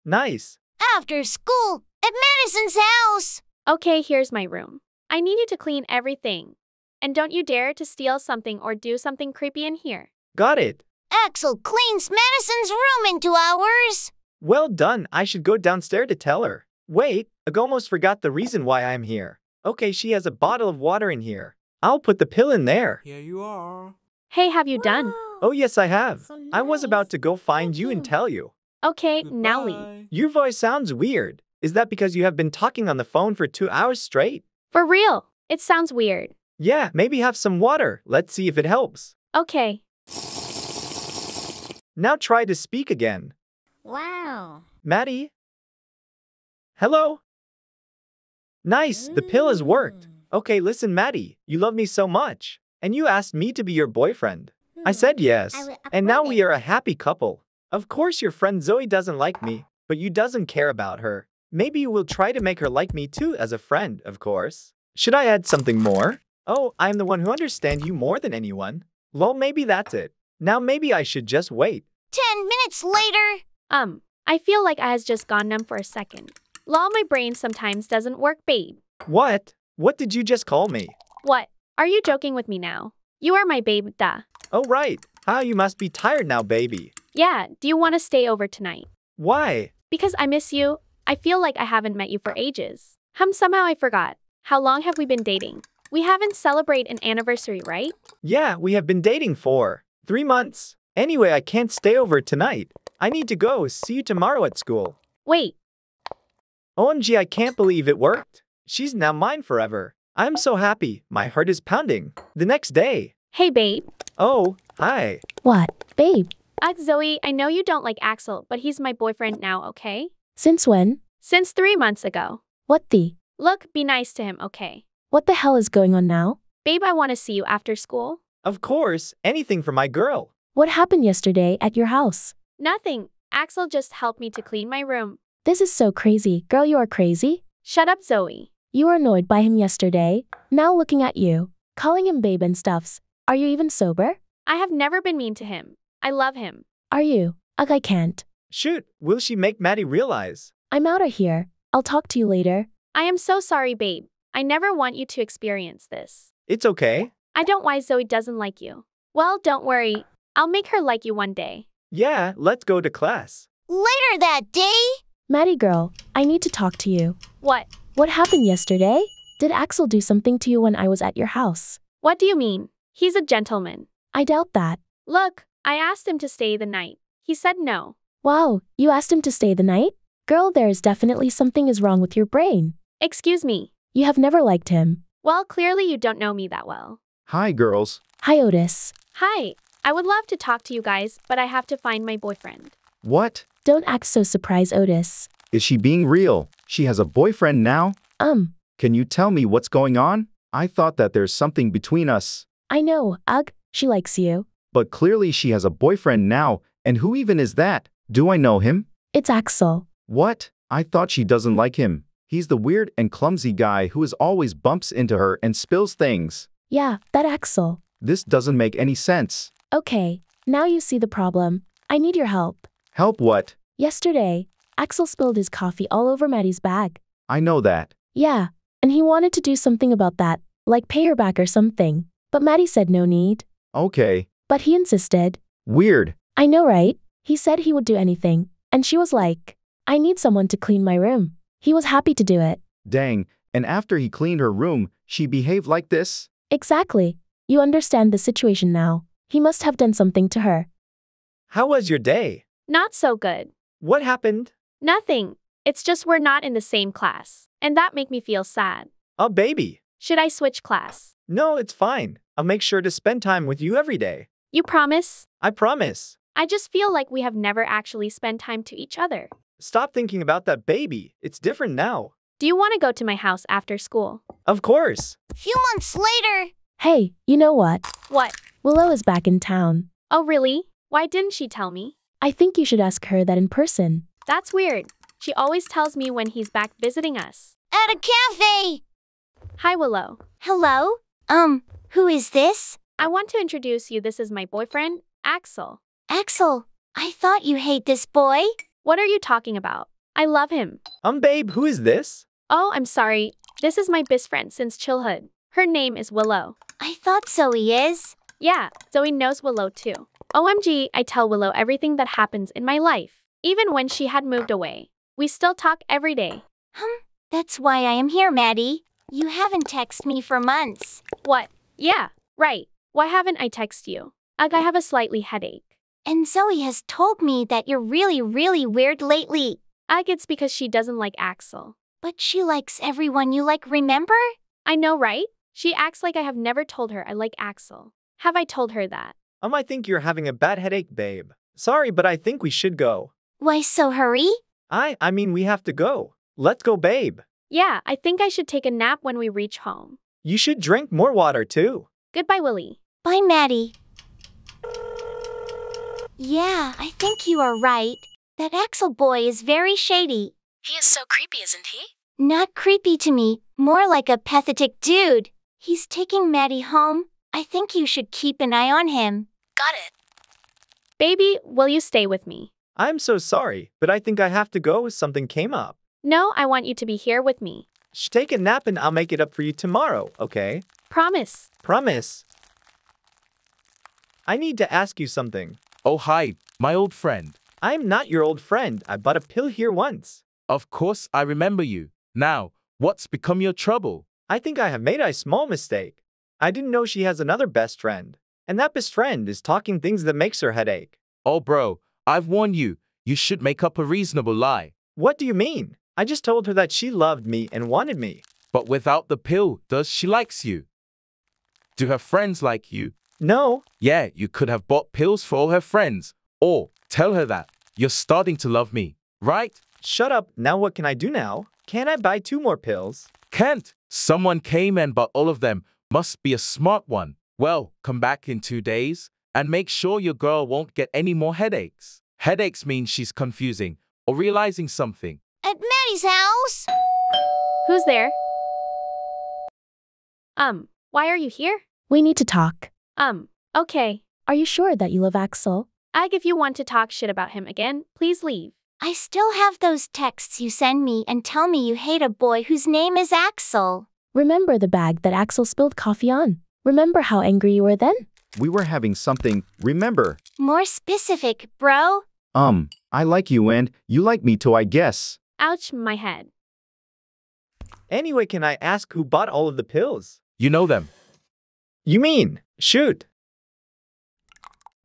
Nice. After school, at Madison's house. Okay, here's my room. I need you to clean everything. And don't you dare to steal something or do something creepy in here. Got it. Axel cleans Madison's room in two hours. Well done. I should go downstairs to tell her. Wait, I almost forgot the reason why I'm here. Okay, she has a bottle of water in here. I'll put the pill in there. Yeah, you are. Hey, have you done? Oh, yes, I have. So nice. I was about to go find you and tell you. Okay, goodbye. Now leave. Your voice sounds weird. Is that because you have been talking on the phone for two hours straight? For real. It sounds weird. Yeah, maybe have some water. Let's see if it helps. Okay. Now try to speak again. Wow. Maddie? Hello? Nice, the pill has worked. Okay, listen, Maddie, you love me so much. And you asked me to be your boyfriend. I said yes, and now we are a happy couple. Of course your friend Zoe doesn't like me, but you doesn't care about her. Maybe you will try to make her like me too as a friend, of course. Should I add something more? Oh, I'm the one who understands you more than anyone. Lol, maybe that's it. Now maybe I should just wait. Ten minutes later. Um, I feel like I has just gone numb for a second. Lol, my brain sometimes doesn't work, babe. What? What did you just call me? What? Are you joking with me now? You are my babe, da. Oh, right. Ah, you must be tired now, baby. Yeah, do you want to stay over tonight? Why? Because I miss you. I feel like I haven't met you for ages. Hum, somehow I forgot. How long have we been dating? We haven't celebrated an anniversary, right? Yeah, we have been dating for three months. Anyway, I can't stay over tonight. I need to go. See you tomorrow at school. Wait. O M G, I can't believe it worked. She's now mine forever. I'm so happy. My heart is pounding. The next day. Hey, babe. Oh, hi. What, babe? Uh, Zoe, I know you don't like Axel, but he's my boyfriend now, okay? Since when? Since three months ago. What the? Look, be nice to him, okay? What the hell is going on now? Babe, I want to see you after school. Of course, anything for my girl. What happened yesterday at your house? Nothing. Axel just helped me to clean my room. This is so crazy. Girl, you are crazy. Shut up, Zoe. You were annoyed by him yesterday. Now looking at you, calling him babe and stuffs. Are you even sober? I have never been mean to him. I love him. Are you? Ugh, I can't. Shoot, will she make Maddie realize? I'm out of here. I'll talk to you later. I am so sorry, babe. I never want you to experience this. It's okay. I don't know why Zoe doesn't like you. Well, don't worry. I'll make her like you one day. Yeah, let's go to class. Later that day. Maddie girl, I need to talk to you. What? What happened yesterday? Did Axel do something to you when I was at your house? What do you mean? He's a gentleman. I doubt that. Look, I asked him to stay the night. He said no. Wow, you asked him to stay the night? Girl, there is definitely something is wrong with your brain. Excuse me. You have never liked him. Well, clearly you don't know me that well. Hi, girls. Hi, Otis. Hi. I would love to talk to you guys, but I have to find my boyfriend. What? Don't act so surprised, Otis. Is she being real? She has a boyfriend now? Um. Can you tell me what's going on? I thought that there's something between us. I know, ugh, she likes you. But clearly she has a boyfriend now, and who even is that? Do I know him? It's Axel. What? I thought she doesn't like him. He's the weird and clumsy guy who is always bumps into her and spills things. Yeah, that Axel. This doesn't make any sense. Okay, now you see the problem. I need your help. Help what? Yesterday, Axel spilled his coffee all over Maddie's bag. I know that. Yeah, and he wanted to do something about that, like pay her back or something. But Maddie said no need. Okay. But he insisted. Weird. I know, right? He said he would do anything, and she was like, I need someone to clean my room. He was happy to do it. Dang, and after he cleaned her room, she behaved like this? Exactly. You understand the situation now. He must have done something to her. How was your day? Not so good. What happened? Nothing. It's just we're not in the same class. And that make me feel sad. Oh, baby. Should I switch class? No, it's fine. I'll make sure to spend time with you every day. You promise? I promise. I just feel like we have never actually spent time to each other. Stop thinking about that, baby. It's different now. Do you want to go to my house after school? Of course. Few months later. Hey, you know what? What? Willow is back in town. Oh, really? Why didn't she tell me? I think you should ask her that in person. That's weird. She always tells me when he's back visiting us. at a cafe. Hi, Willow. Hello? Um, who is this? I want to introduce you. This is my boyfriend, Axel. Axel, I thought you hate this boy. What are you talking about? I love him. Um, babe, who is this? Oh, I'm sorry. This is my best friend since childhood. Her name is Willow. I thought Zoe is. Yeah, Zoe knows Willow too. O M G, I tell Willow everything that happens in my life. Even when she had moved away, we still talk every day. Hmm, that's why I am here, Maddie. You haven't texted me for months. What? Yeah, right. Why haven't I texted you? Ugh, I have a slightly headache. And Zoe has told me that you're really, really weird lately. Ugh, it's because she doesn't like Axel. But she likes everyone you like, remember? I know, right? She acts like I have never told her I like Axel. Have I told her that? Um, I think you're having a bad headache, babe. Sorry, but I think we should go. Why so hurry? I, I mean, we have to go. Let's go, babe. Yeah, I think I should take a nap when we reach home. You should drink more water, too. Goodbye, Willie. Bye, Maddie. Yeah, I think you are right. That Axel boy is very shady. He is so creepy, isn't he? Not creepy to me, more like a pathetic dude. He's taking Maddie home. I think you should keep an eye on him. Got it. Baby, will you stay with me? I'm so sorry, but I think I have to go if something came up. No, I want you to be here with me. Shh, take a nap and I'll make it up for you tomorrow, okay? Promise. Promise. I need to ask you something. Oh, hi, my old friend. I'm not your old friend. I bought a pill here once. Of course, I remember you. Now, what's become your trouble? I think I have made a small mistake. I didn't know she has another best friend. And that best friend is talking things that makes her headache. Oh, bro, I've warned you. You should make up a reasonable lie. What do you mean? I just told her that she loved me and wanted me. But without the pill, does she likes you? Do her friends like you? No. Yeah, you could have bought pills for all her friends. Or tell her that you're starting to love me, right? Shut up. Now what can I do now? Can I buy two more pills? Can't. Someone came and bought all of them. Must be a smart one. Well, come back in two days and make sure your girl won't get any more headaches. Headaches mean she's confusing or realizing something. At Maddie's house? Who's there? Um, why are you here? We need to talk. Um, okay. Are you sure that you love Axel? Ag, if you want to talk shit about him again, please leave. I still have those texts you send me and tell me you hate a boy whose name is Axel. Remember the bag that Axel spilled coffee on? Remember how angry you were then? We were having something, remember? More specific, bro. Um, I like you and you like me too, I guess. Ouch, my head. Anyway, can I ask who bought all of the pills? You know them. You mean, shoot.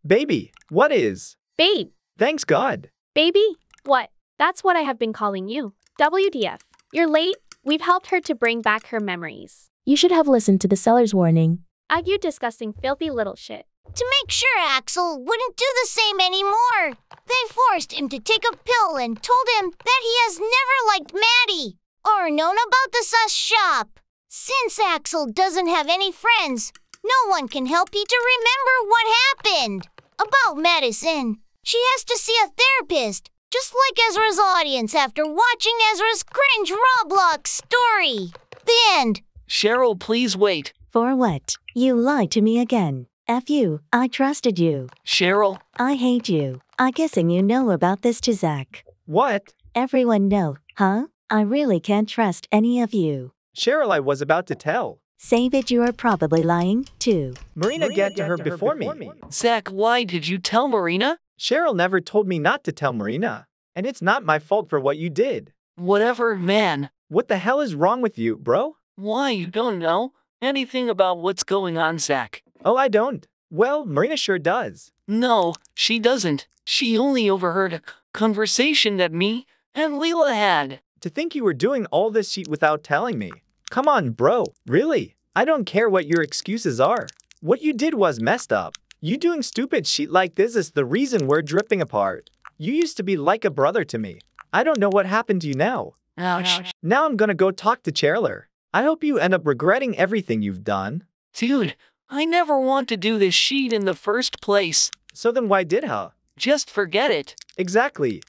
Baby, what is? Babe. Thanks God. Baby, what? That's what I have been calling you. W T F. You're late. We've helped her to bring back her memories. You should have listened to the seller's warning. Ugh, you disgusting filthy little shit. To make sure Axel wouldn't do the same anymore. They forced him to take a pill and told him that he has never liked Maddie or known about the sus shop. Since Axel doesn't have any friends, no one can help you to remember what happened. About Madison, she has to see a therapist, just like Ezra's audience after watching Ezra's cringe Roblox story. The end. Cheryl, please wait. For what? You lied to me again. F you, I trusted you. Cheryl. I hate you. I'm guessing you know about this to Zach. What? Everyone know, huh? I really can't trust any of you. Cheryl, I was about to tell. Say that you are probably lying, too. Marina, Marina get to her, to her before, before me. me. Zach, why did you tell Marina? Cheryl never told me not to tell Marina. And it's not my fault for what you did. Whatever, man. What the hell is wrong with you, bro? Why, you don't know anything about what's going on, Zach. Oh, I don't. Well, Marina sure does. No, she doesn't. She only overheard a conversation that me and Leela had. To think you were doing all this shit without telling me. Come on, bro. Really? I don't care what your excuses are. What you did was messed up. You doing stupid shit like this is the reason we're dripping apart. You used to be like a brother to me. I don't know what happened to you now. Ouch. Now I'm gonna go talk to Chandler. I hope you end up regretting everything you've done. Dude, I never want to do this shit in the first place. So then why did huh? Just forget it. Exactly.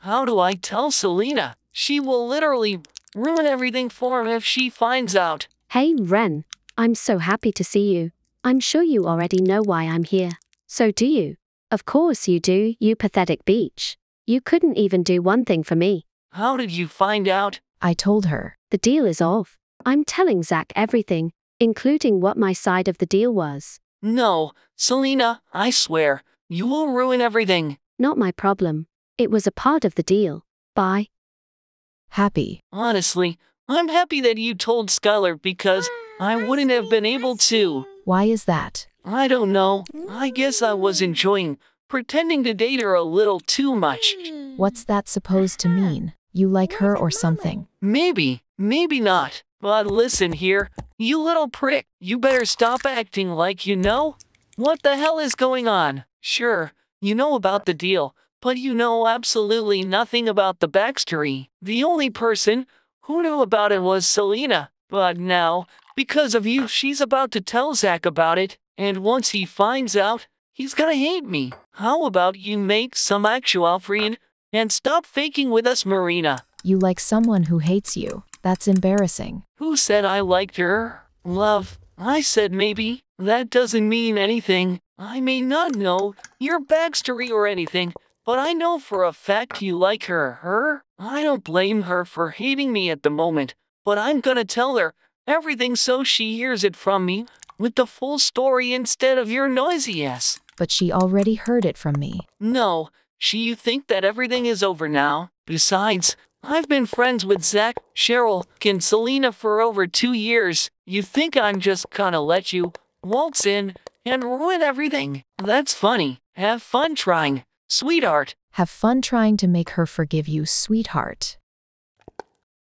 How do I tell Selena? She will literally Ruin everything for her if she finds out. Hey, Ren. I'm so happy to see you. I'm sure you already know why I'm here. So do you? Of course you do, you pathetic beach. You couldn't even do one thing for me. How did you find out? I told her. The deal is off. I'm telling Zach everything, including what my side of the deal was. No, Selena, I swear, you will ruin everything. Not my problem. It was a part of the deal. Bye. Happy. Honestly, I'm happy that you told Skylar because I wouldn't have been able to. Why is that? I don't know. I guess I was enjoying pretending to date her a little too much. What's that supposed to mean? You like her or something? Maybe, maybe not. But listen here, you little prick. You better stop acting like you know. What the hell is going on? Sure, you know about the deal, but you know absolutely nothing about the backstory. The only person who knew about it was Selena. But now, because of you, she's about to tell Zach about it. And once he finds out, he's gonna hate me. How about you make some actual Alfred and stop faking with us, Marina? You like someone who hates you. That's embarrassing. Who said I liked her? Love, I said maybe. That doesn't mean anything. I may not know your backstory or anything, but I know for a fact you like her. Her? I don't blame her for hating me at the moment, but I'm gonna tell her everything so she hears it from me with the full story instead of your noisy ass. But she already heard it from me. No, she you think that everything is over now? Besides, I've been friends with Zach, Cheryl, and Selena for over two years. You think I'm just gonna let you waltz in and ruin everything? That's funny. Have fun trying, sweetheart. Have fun trying to make her forgive you, sweetheart.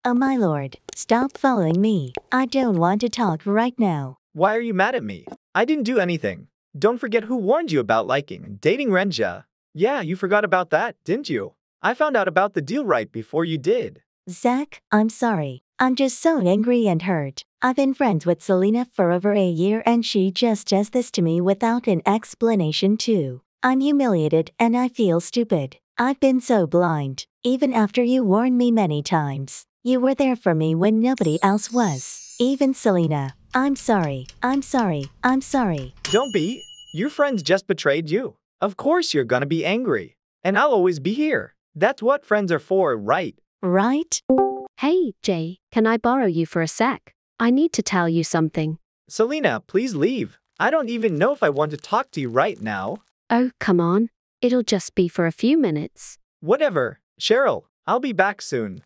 Oh my lord, stop following me. I don't want to talk right now. Why are you mad at me? I didn't do anything. Don't forget who warned you about liking and dating Renja. Yeah, you forgot about that, didn't you? I found out about the deal right before you did. Zach, I'm sorry. I'm just so angry and hurt. I've been friends with Selena for over a year and she just does this to me without an explanation too. I'm humiliated and I feel stupid. I've been so blind, even after you warned me many times. You were there for me when nobody else was, even Selena. I'm sorry, I'm sorry, I'm sorry. Don't be. Your friends just betrayed you. Of course you're gonna be angry. And I'll always be here. That's what friends are for, right? Right? Hey, Jay, can I borrow you for a sec? I need to tell you something. Selena, please leave. I don't even know if I want to talk to you right now. Oh, come on. It'll just be for a few minutes. Whatever. Cheryl, I'll be back soon.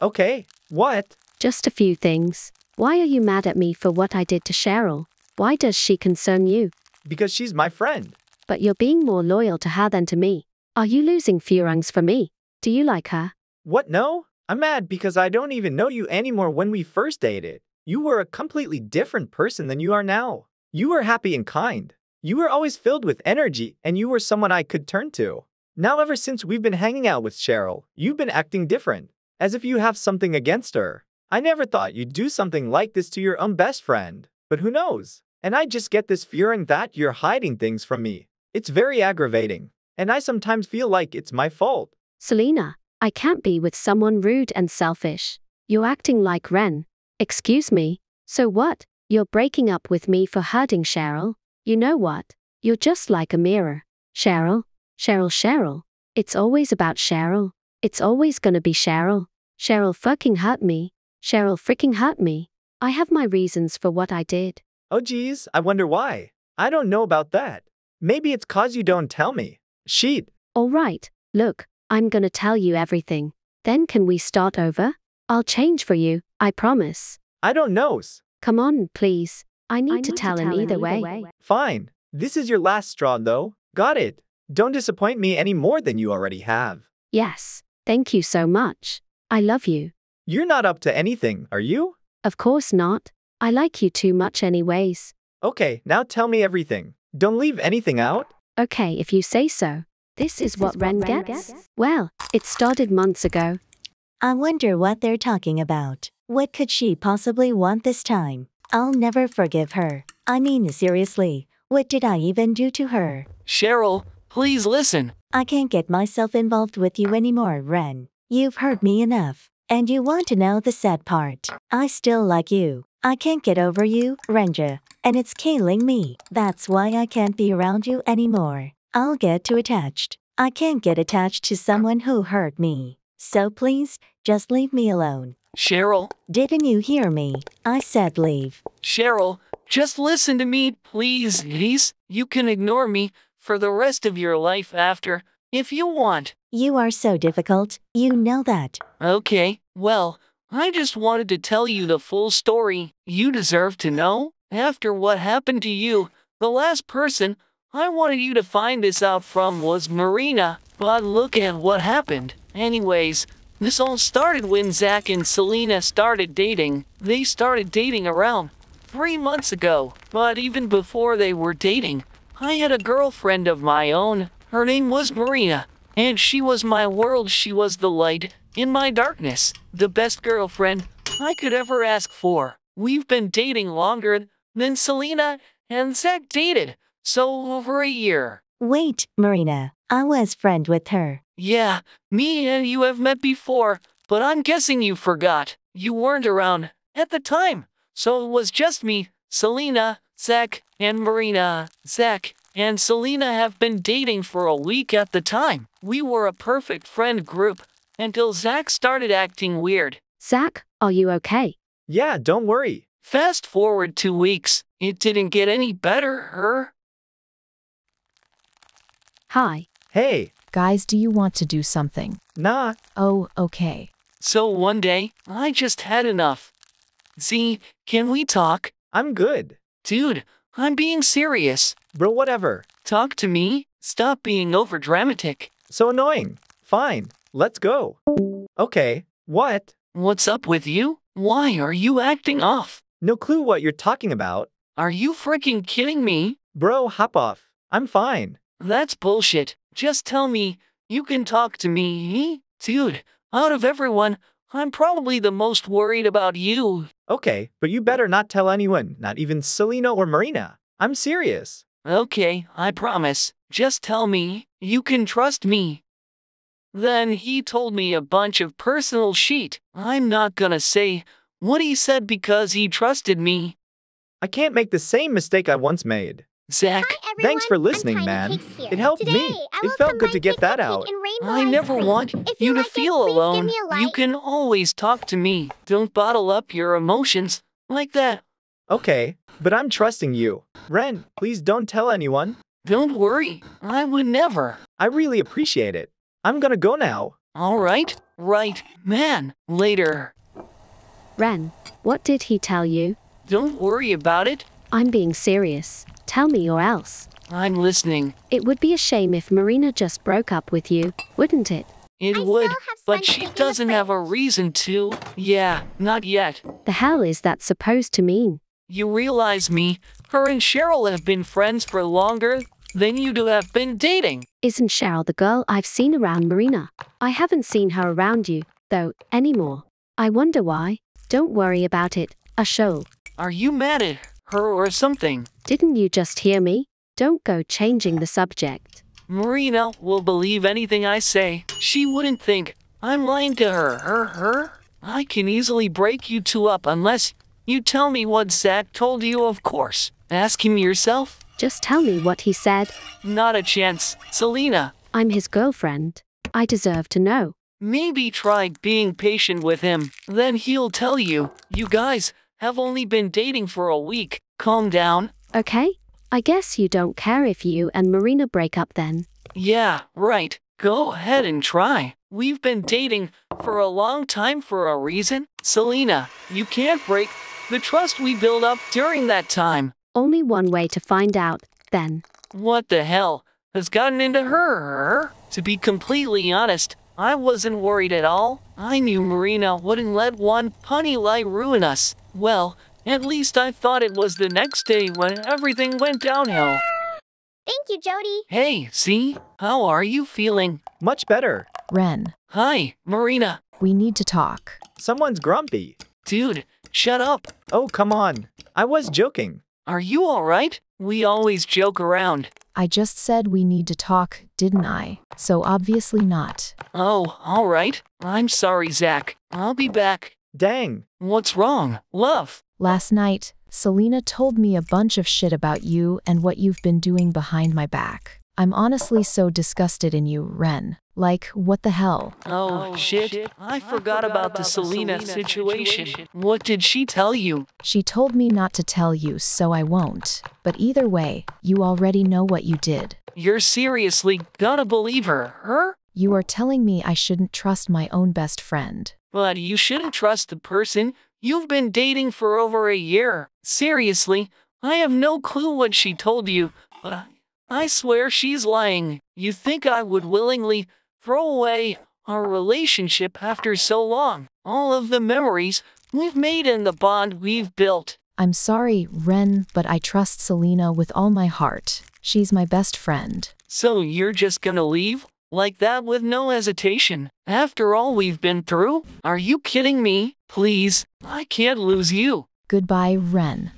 Okay, what? Just a few things. Why are you mad at me for what I did to Cheryl? Why does she concern you? Because she's my friend. But you're being more loyal to her than to me. Are you losing few rungs for me? Do you like her? What? No? I'm mad because I don't even know you anymore. When we first dated, you were a completely different person than you are now. You were happy and kind. You were always filled with energy and you were someone I could turn to. Now ever since we've been hanging out with Cheryl, you've been acting different, as if you have something against her. I never thought you'd do something like this to your own best friend, but who knows? And I just get this feeling that you're hiding things from me. It's very aggravating. And I sometimes feel like it's my fault. Selena, I can't be with someone rude and selfish. You're acting like Ren. Excuse me. So what? You're breaking up with me for hurting Cheryl? You know what? You're just like a mirror. Cheryl, Cheryl, Cheryl. It's always about Cheryl. It's always gonna be Cheryl. Cheryl fucking hurt me. Cheryl freaking hurt me. I have my reasons for what I did. Oh geez, I wonder why. I don't know about that. Maybe it's 'cause you don't tell me. Sheet. All right, look, I'm gonna tell you everything. Then can we start over? I'll change for you, I promise. I don't know. Come on, please. I need, I need to tell, to tell him, him either, either way. way. Fine. This is your last straw, though. Got it. Don't disappoint me any more than you already have. Yes. Thank you so much. I love you. You're not up to anything, are you? Of course not. I like you too much anyways. Okay, now tell me everything. Don't leave anything out. Okay, if you say so. This, this is what is Ren, Ren gets. gets? Well, it started months ago. I wonder what they're talking about. What could she possibly want this time? I'll never forgive her. I mean, seriously, what did I even do to her? Cheryl, please listen. I can't get myself involved with you anymore, Ren. You've hurt me enough, And you want to know the sad part. I still like you. I can't get over you, Ranger. And it's killing me. That's why I can't be around you anymore. I'll get too attached. I can't get attached to someone who hurt me. So please, just leave me alone. Cheryl. Didn't you hear me? I said leave. Cheryl, just listen to me, please. Please, you can ignore me for the rest of your life after, if you want. You are so difficult. You know that. Okay, well, I just wanted to tell you the full story. You deserve to know. After what happened to you, the last person I wanted you to find this out from was Marina. But look at what happened. Anyways, this all started when Zach and Selena started dating. They started dating around three months ago. But even before they were dating, I had a girlfriend of my own. Her name was Marina. And she was my world. She was the light in my darkness. The best girlfriend I could ever ask for. We've been dating longer than Selena and Zach dated. So over a year. Wait, Marina. I was friend with her. Yeah, me and you have met before, but I'm guessing you forgot. You weren't around at the time. So it was just me, Selena, Zach, and Marina. Zach and Selena have been dating for a week at the time. We were a perfect friend group until Zach started acting weird. Zach, are you okay? Yeah, don't worry. Fast forward two weeks. It didn't get any better, her. Hi. Hey. Guys, do you want to do something? Nah. Oh, okay. So one day, I just had enough. Z, can we talk? I'm good. Dude, I'm being serious. Bro, whatever. Talk to me. Stop being overdramatic. So annoying. Fine, let's go. Okay, what? What's up with you? Why are you acting off? No clue what you're talking about. Are you freaking kidding me? Bro, hop off. I'm fine. That's bullshit. Just tell me, you can talk to me. Dude, out of everyone, I'm probably the most worried about you. Okay, but you better not tell anyone, not even Selena or Marina. I'm serious. Okay, I promise. Just tell me, you can trust me. Then he told me a bunch of personal shit. I'm not gonna say what he said because he trusted me. I can't make the same mistake I once made. Zach, Hi, thanks for listening, man. It helped Today, me. It felt good to get that out. I never want you, you like to feel it, alone. You can always talk to me. Don't bottle up your emotions like that. Okay, but I'm trusting you. Ren, please don't tell anyone. Don't worry. I would never. I really appreciate it. I'm gonna go now. All right. Right, man. Later. Ren, what did he tell you? Don't worry about it. I'm being serious. Tell me or else. I'm listening. It would be a shame if Marina just broke up with you, wouldn't it? It I would, but she doesn't have a reason to. Yeah, not yet. The hell is that supposed to mean? You realize me, her and Cheryl have been friends for longer than you do have been dating. Isn't Cheryl the girl I've seen around Marina? I haven't seen her around you, though, anymore. I wonder why. Don't worry about it, Ashol. Are you mad at her or something? Didn't you just hear me? Don't go changing the subject. Marina will believe anything I say. She wouldn't think I'm lying to her. Her, her. I can easily break you two up unless you tell me what Zach told you, of course. Ask him yourself. Just tell me what he said. Not a chance, Selena. I'm his girlfriend. I deserve to know. Maybe try being patient with him. Then he'll tell you. You guys have only been dating for a week. Calm down. Okay, I guess you don't care if you and Marina break up then. Yeah, right. Go ahead and try. We've been dating for a long time for a reason. Selena, you can't break the trust we built up during that time. Only one way to find out, then. What the hell has gotten into her? To be completely honest, I wasn't worried at all. I knew Marina wouldn't let one punny lie ruin us. Well, at least I thought it was the next day when everything went downhill. Thank you, Jody. Hey, see? How are you feeling? Much better. Ren. Hi, Marina. We need to talk. Someone's grumpy. Dude, shut up. Oh, come on. I was joking. Are you all right? We always joke around. I just said we need to talk, didn't I? So obviously not. Oh, all right. I'm sorry, Zach. I'll be back. Dang. What's wrong, love? Last night, Selena told me a bunch of shit about you and what you've been doing behind my back. I'm honestly so disgusted in you, Ren. Like, what the hell? Oh, oh shit. shit. I, I forgot, forgot about, about the Selena, Selena situation. situation. What did she tell you? She told me not to tell you, so I won't. But either way, you already know what you did. You're seriously gonna believe her, her? You are telling me I shouldn't trust my own best friend. But you shouldn't trust the person you've been dating for over a year. Seriously, I have no clue what she told you, but I swear she's lying. You think I would willingly throw away our relationship after so long? All of the memories we've made and the bond we've built. I'm sorry, Ren, but I trust Selena with all my heart. She's my best friend. So you're just gonna leave? Like that with no hesitation. After all we've been through? Are you kidding me? Please, I can't lose you. Goodbye, Ren.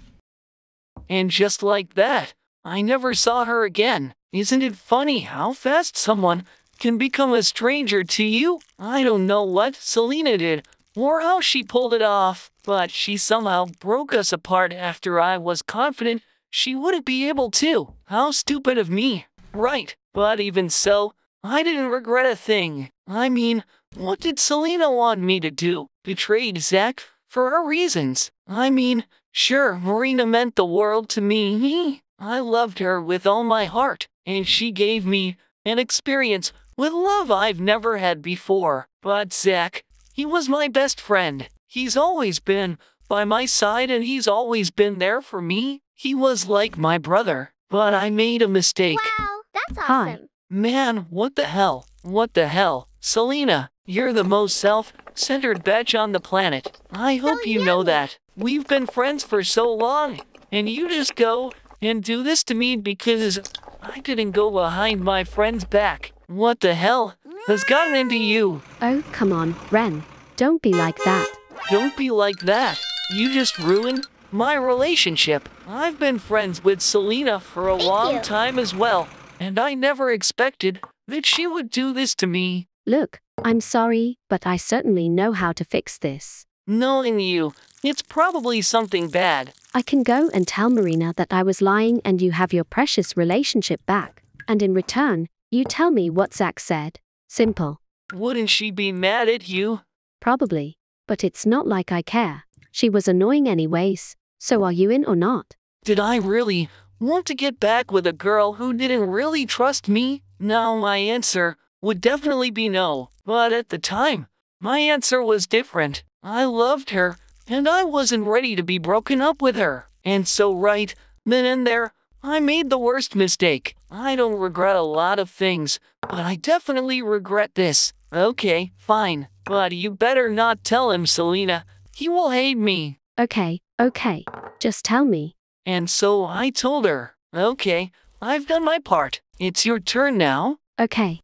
And just like that, I never saw her again. Isn't it funny how fast someone can become a stranger to you? I don't know what Selena did or how she pulled it off, but she somehow broke us apart after I was confident she wouldn't be able to. How stupid of me. Right, but even so, I didn't regret a thing. I mean, what did Selena want me to do? Betrayed Zach for her reasons. I mean, sure, Marina meant the world to me. I loved her with all my heart, and she gave me an experience with love I've never had before. But Zach, he was my best friend. He's always been by my side, and he's always been there for me. He was like my brother, but I made a mistake. Wow, that's awesome. Hi. Man, what the hell? What the hell? Selena, you're the most self-centered bitch on the planet. I hope so, you yeah. know that. We've been friends for so long, and you just go and do this to me because I didn't go behind my friend's back. What the hell has gotten into you? Oh, come on, Ren. Don't be like that. Don't be like that. You just ruined my relationship. I've been friends with Selena for a Thank long you. time as well. And I never expected that she would do this to me. Look, I'm sorry, but I certainly know how to fix this. Knowing you, it's probably something bad. I can go and tell Marina that I was lying and you have your precious relationship back. And in return, you tell me what Zach said. Simple. Wouldn't she be mad at you? Probably. But it's not like I care. She was annoying anyways. So are you in or not? Did I really want to get back with a girl who didn't really trust me? No, my answer would definitely be no. But at the time, my answer was different. I loved her, and I wasn't ready to be broken up with her. And so right then and there, I made the worst mistake. I don't regret a lot of things, but I definitely regret this. Okay, fine. But you better not tell him, Selena. He will hate me. Okay, okay. Just tell me. And so I told her, okay, I've done my part. It's your turn now. Okay.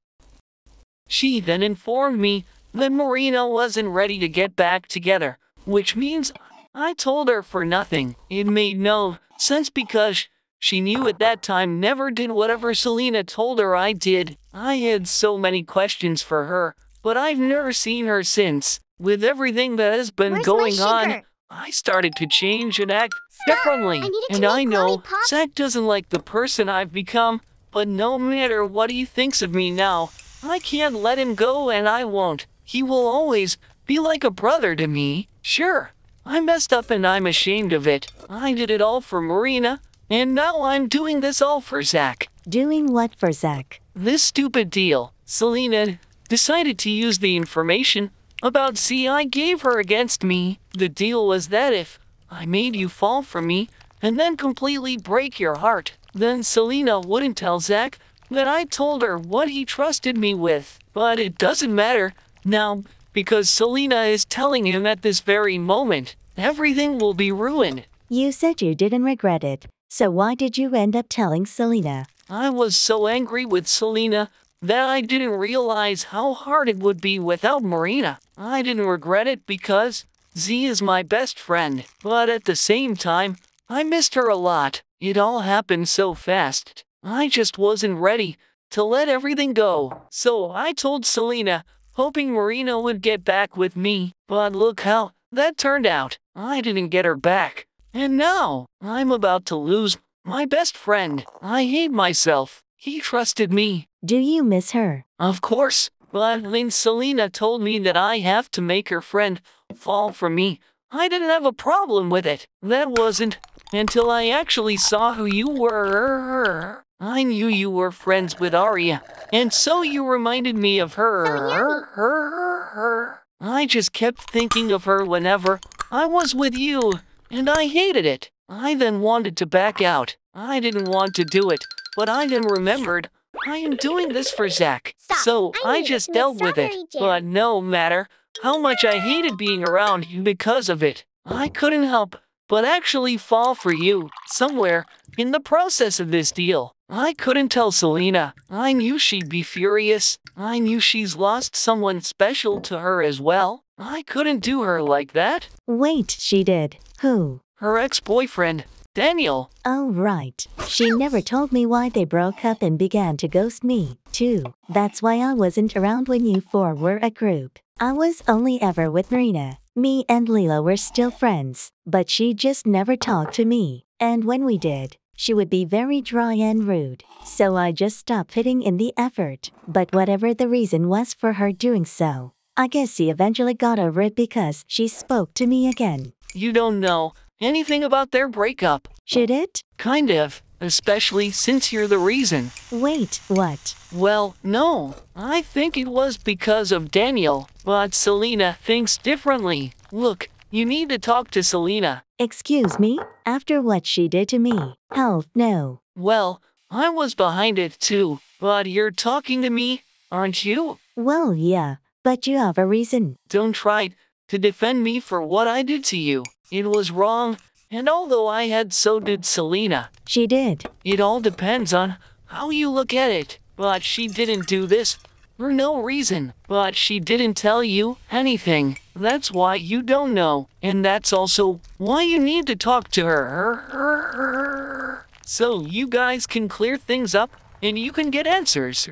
She then informed me that Marina wasn't ready to get back together, which means I told her for nothing. It made no sense because she knew at that time never did whatever Selena told her I did. I had so many questions for her, but I've never seen her since. With everything that has been Where's going on, I started to change and act Stop. differently, I and I know Zach doesn't like the person I've become, but no matter what he thinks of me now, I can't let him go and I won't. He will always be like a brother to me. Sure, I messed up and I'm ashamed of it. I did it all for Marina, and now I'm doing this all for Zach. Doing what for Zach? This stupid deal. Selena decided to use the information about C I gave her against me. The deal was that if I made you fall for me and then completely break your heart, then Selena wouldn't tell Zach that I told her what he trusted me with. But it doesn't matter now because Selena is telling him at this very moment. Everything will be ruined. You said you didn't regret it, so why did you end up telling Selena? I was so angry with Selena that I didn't realize how hard it would be without Marina. I didn't regret it because Z is my best friend. But at the same time, I missed her a lot. It all happened so fast. I just wasn't ready to let everything go. So I told Selena, hoping Marina would get back with me. But look how that turned out. I didn't get her back. And now I'm about to lose my best friend. I hate myself. He trusted me. Do you miss her? Of course. But when Selena told me that I have to make her friend fall for me, I didn't have a problem with it. That wasn't until I actually saw who you were. I knew you were friends with Aria, and so you reminded me of her. Oh, yeah. her, her, her. I just kept thinking of her whenever I was with you, and I hated it. I then wanted to back out. I didn't want to do it, but I then remembered I am doing this for Zach. Stop. So I, I just dealt with it. Jam. But no matter how much I hated being around you because of it, I couldn't help but actually fall for you somewhere in the process of this deal. I couldn't tell Selena. I knew she'd be furious. I knew she's lost someone special to her as well. I couldn't do her like that. Wait, she did. Who? Her ex-boyfriend, Daniel. Oh, right. She never told me why they broke up and began to ghost me, too. That's why I wasn't around when you four were a group. I was only ever with Marina. Me and Lila were still friends, but she just never talked to me. And when we did, she would be very dry and rude, so I just stopped putting in the effort. But whatever the reason was for her doing so, I guess she eventually got over it because she spoke to me again. You don't know anything about their breakup. Should it? Kind of, especially since you're the reason. Wait, what? Well, no. I think it was because of Daniel, but Selena thinks differently. Look, you need to talk to Selena. Excuse me? After what she did to me? Hell, no. Well, I was behind it too, but you're talking to me, aren't you? Well, yeah, but you have a reason. Don't try to defend me for what I did to you. It was wrong, and although I had, so did Selena. She did. It all depends on how you look at it, but she didn't do this for no reason. But she didn't tell you anything. That's why you don't know. And that's also why you need to talk to her, so you guys can clear things up and you can get answers.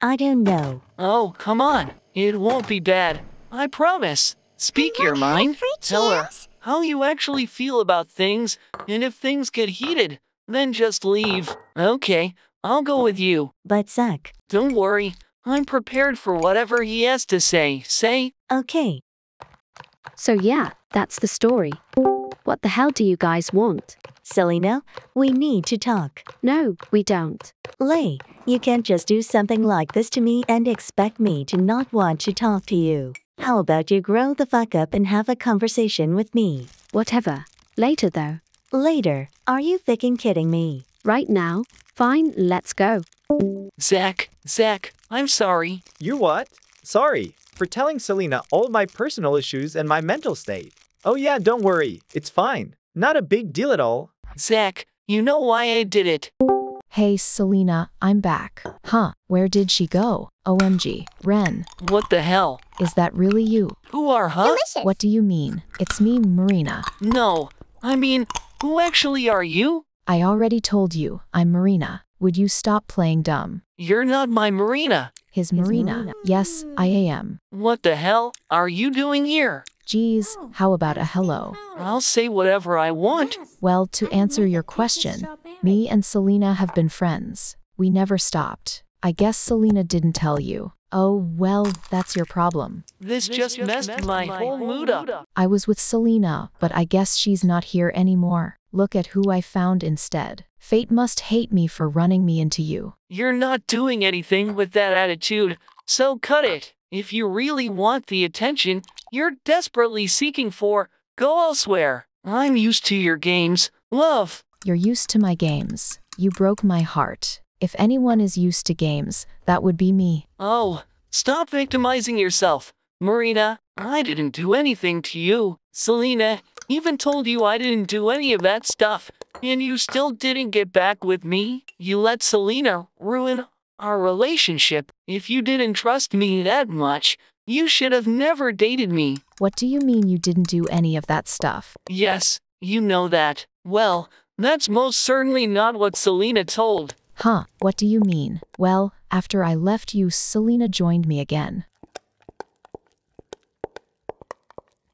I don't know. Oh, come on. It won't be bad. I promise. Speak your mind. Tell her how you actually feel about things. And if things get heated, then just leave. Okay, I'll go with you. But Zach. Don't worry. I'm prepared for whatever he has to say. Say? Okay. So yeah, that's the story. What the hell do you guys want? Selena, we need to talk. No, we don't. Lei, you can't just do something like this to me and expect me to not want to talk to you. How about you grow the fuck up and have a conversation with me? Whatever. Later though. Later? Are you fucking kidding me? Right now? Fine, let's go. Zach, Zach, I'm sorry. You what? Sorry for telling Selena all my personal issues and my mental state. Oh yeah, don't worry. It's fine. Not a big deal at all. Zach, you know why I did it. Hey, Selena, I'm back. Huh, where did she go? O M G, Ren. What the hell? Is that really you? Who are, huh? Delicious. What do you mean? It's me, Marina. No, I mean, who actually are you? I already told you, I'm Marina. Would you stop playing dumb? You're not my Marina. His, His Marina. Marina. Yes, I am. What the hell are you doing here? Geez, how about a hello? I'll say whatever I want. Well, to answer your question, me and Selena have been friends. We never stopped. I guess Selena didn't tell you. Oh, well, that's your problem. This just, this just messed, messed my, my whole mood up. I was with Selena, but I guess she's not here anymore. Look at who I found instead. Fate must hate me for running me into you. You're not doing anything with that attitude, so cut it. If you really want the attention you're desperately seeking for, go elsewhere. I'm used to your games, love. You're used to my games. You broke my heart. If anyone is used to games, that would be me. Oh, stop victimizing yourself. Marina, I didn't do anything to you. Selena even told you I didn't do any of that stuff. And you still didn't get back with me? You let Selena ruin our relationship. If you didn't trust me that much, you should have never dated me. What do you mean you didn't do any of that stuff? Yes, you know that. Well, that's most certainly not what Selena told. Huh, what do you mean? Well, after I left you, Selena joined me again.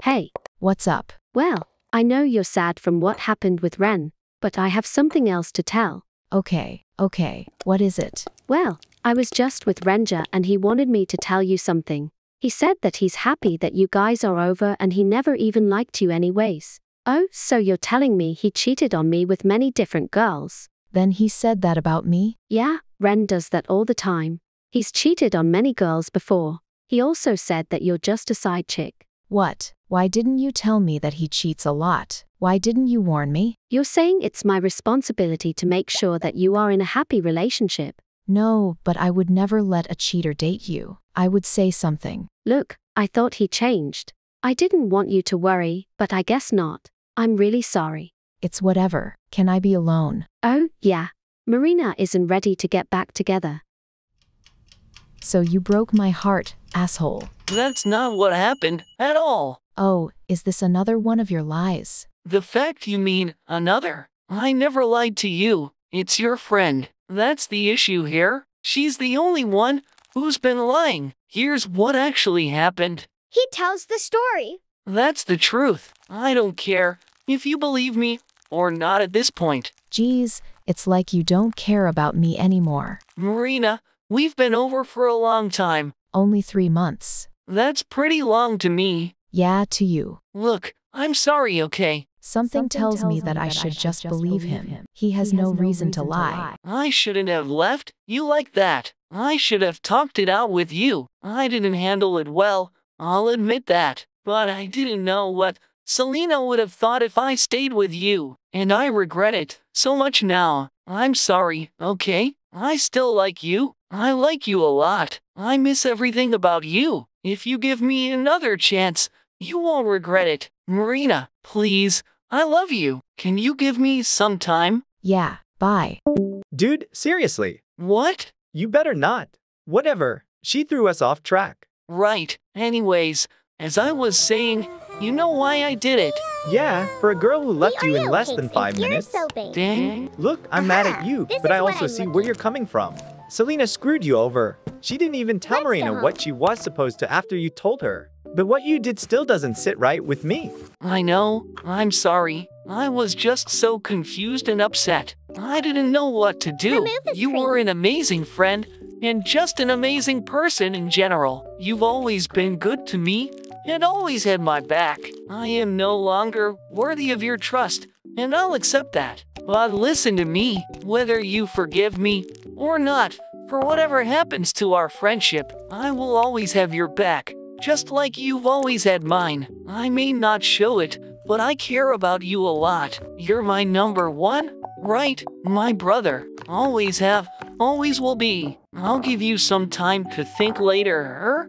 Hey. What's up? Well, I know you're sad from what happened with Ren, but I have something else to tell. Okay, okay, what is it? Well, I was just with Renja and he wanted me to tell you something. He said that he's happy that you guys are over and he never even liked you anyways. Oh, so you're telling me he cheated on me with many different girls? Then he said that about me? Yeah, Ren does that all the time. He's cheated on many girls before. He also said that you're just a side chick. What? Why didn't you tell me that he cheats a lot? Why didn't you warn me? You're saying it's my responsibility to make sure that you are in a happy relationship. No, but I would never let a cheater date you. I would say something. Look, I thought he changed. I didn't want you to worry, but I guess not. I'm really sorry. It's whatever. Can I be alone? Oh, yeah. Marina isn't ready to get back together. So you broke my heart, asshole. That's not what happened at all. Oh, is this another one of your lies? The fact you mean another? I never lied to you. It's your friend. That's the issue here. She's the only one who's been lying. Here's what actually happened. He tells the story. That's the truth. I don't care if you believe me or not at this point. Geez, it's like you don't care about me anymore. Marina, we've been over for a long time. Only three months. That's pretty long to me. Yeah, to you. Look, I'm sorry, okay? Something, Something tells, tells me that, that I should, I should just, just believe him. him. He has, he has no, no reason, reason to lie. I shouldn't have left you like that. I should have talked it out with you. I didn't handle it well, I'll admit that. But I didn't know what Selena would have thought if I stayed with you. And I regret it so much now. I'm sorry, okay? I still like you. I like you a lot. I miss everything about you. If you give me another chance, you won't regret it. Marina, please, I love you. Can you give me some time? Yeah, bye. Dude, seriously. What? You better not. Whatever, she threw us off track. Right, anyways, as I was saying, you know why I did it. Yeah, for a girl who left you in less than five minutes. So dang. Look, I'm mad at you, but I also see where you're coming from. Selena screwed you over. She didn't even tell Marina what she was supposed to after you told her. But what you did still doesn't sit right with me. I know. I'm sorry. I was just so confused and upset. I didn't know what to do. You were an amazing friend and just an amazing person in general. You've always been good to me and always had my back. I am no longer worthy of your trust, and I'll accept that. But listen to me, whether you forgive me or not, for whatever happens to our friendship, I will always have your back, just like you've always had mine. I may not show it, but I care about you a lot. You're my number one, right? My brother. Always have, always will be. I'll give you some time to think later.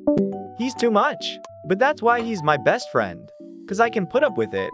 He's too much, but that's why he's my best friend, because I can put up with it.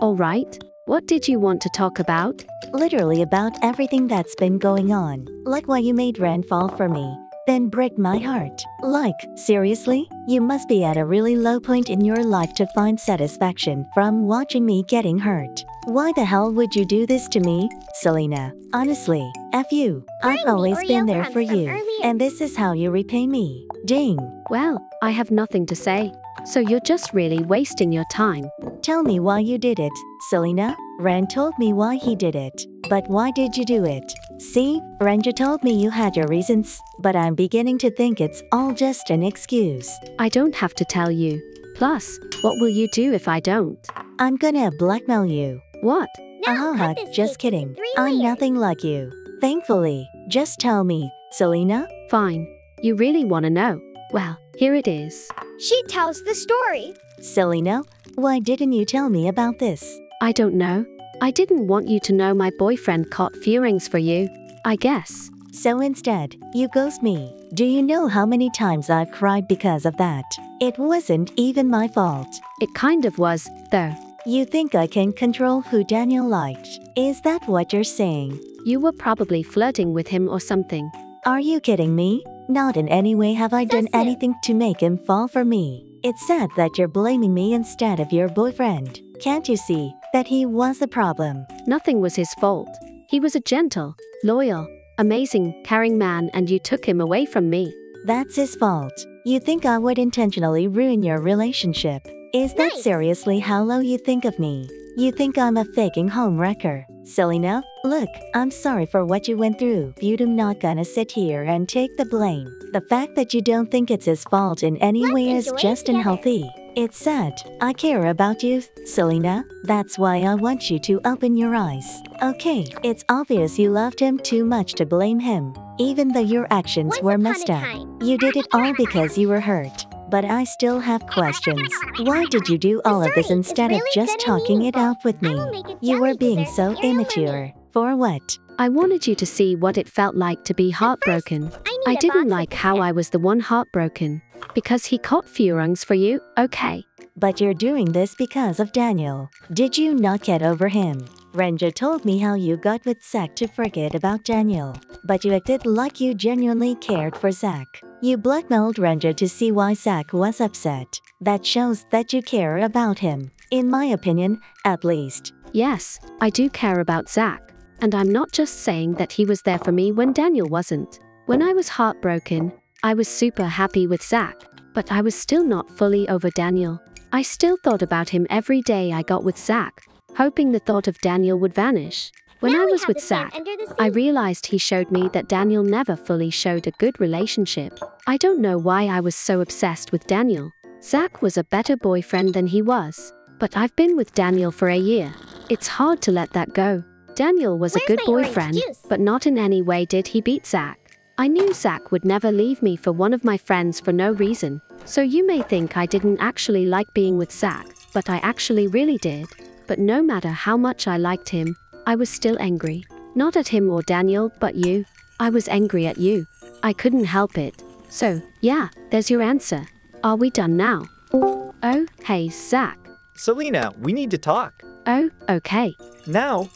All right. What did you want to talk about? Literally about everything that's been going on. Like why you made Ren fall for me, then break my heart. Like, seriously? You must be at a really low point in your life to find satisfaction from watching me getting hurt. Why the hell would you do this to me, Selena? Honestly, F you. I've always been there for you, and this is how you repay me. Ding. Well, I have nothing to say. So you're just really wasting your time. Tell me why you did it, Selena. Ren told me why he did it. But why did you do it? See, Renja told me you had your reasons, but I'm beginning to think it's all just an excuse. I don't have to tell you. Plus, what will you do if I don't? I'm gonna blackmail you. What? Ahaha, just kidding. I'm nothing like you. Thankfully, just tell me, Selena. Fine. You really wanna know? Well, here it is. She tells the story. Selena, why didn't you tell me about this? I don't know. I didn't want you to know my boyfriend caught feelings for you, I guess. So instead, you ghost me. Do you know how many times I've cried because of that? It wasn't even my fault. It kind of was, though. You think I can control who Daniel liked? Is that what you're saying? You were probably flirting with him or something. Are you kidding me? Not in any way have I done anything to make him fall for me. It's sad that you're blaming me instead of your boyfriend. Can't you see? that he was the problem. Nothing was his fault. He was a gentle, loyal, amazing, caring man, and you took him away from me. That's his fault. You think I would intentionally ruin your relationship? Is that nice. Seriously how low you think of me? You think I'm a faking homewrecker? Silly no? Look, I'm sorry for what you went through. But I'm not gonna sit here and take the blame. The fact that you don't think it's his fault in any Let's way is just unhealthy. It's sad. I care about you, Selena. That's why I want you to open your eyes. Okay, it's obvious you loved him too much to blame him, even though your actions Once were messed up. You did it all because you were hurt. But I still have questions. Why did you do all of this instead of just talking it out with me? You were being so immature. For what? I wanted you to see what it felt like to be heartbroken. I didn't like how I was the one heartbroken because he caught furungs for you, okay? But you're doing this because of Daniel. Did you not get over him? Renja told me how you got with Zach to forget about Daniel, but you acted like you genuinely cared for Zach. You blackmailed Renja to see why Zach was upset. That shows that you care about him, in my opinion, at least. Yes, I do care about Zach, and I'm not just saying that he was there for me when Daniel wasn't. When I was heartbroken, I was super happy with Zach, but I was still not fully over Daniel. I still thought about him every day I got with Zach, hoping the thought of Daniel would vanish. When now I was with Zach, I realized he showed me that Daniel never fully showed a good relationship. I don't know why I was so obsessed with Daniel. Zach was a better boyfriend than he was, but I've been with Daniel for a year. It's hard to let that go. Daniel was Where's a good boyfriend, but not in any way did he beat Zach. I knew Zach would never leave me for one of my friends for no reason, so you may think I didn't actually like being with Zach, but I actually really did. But no matter how much I liked him, I was still angry. Not at him or Daniel, but you. I was angry at you. I couldn't help it. So, yeah, there's your answer. Are we done now? Oh, hey, Zach. Selena, we need to talk. Oh, okay. Now,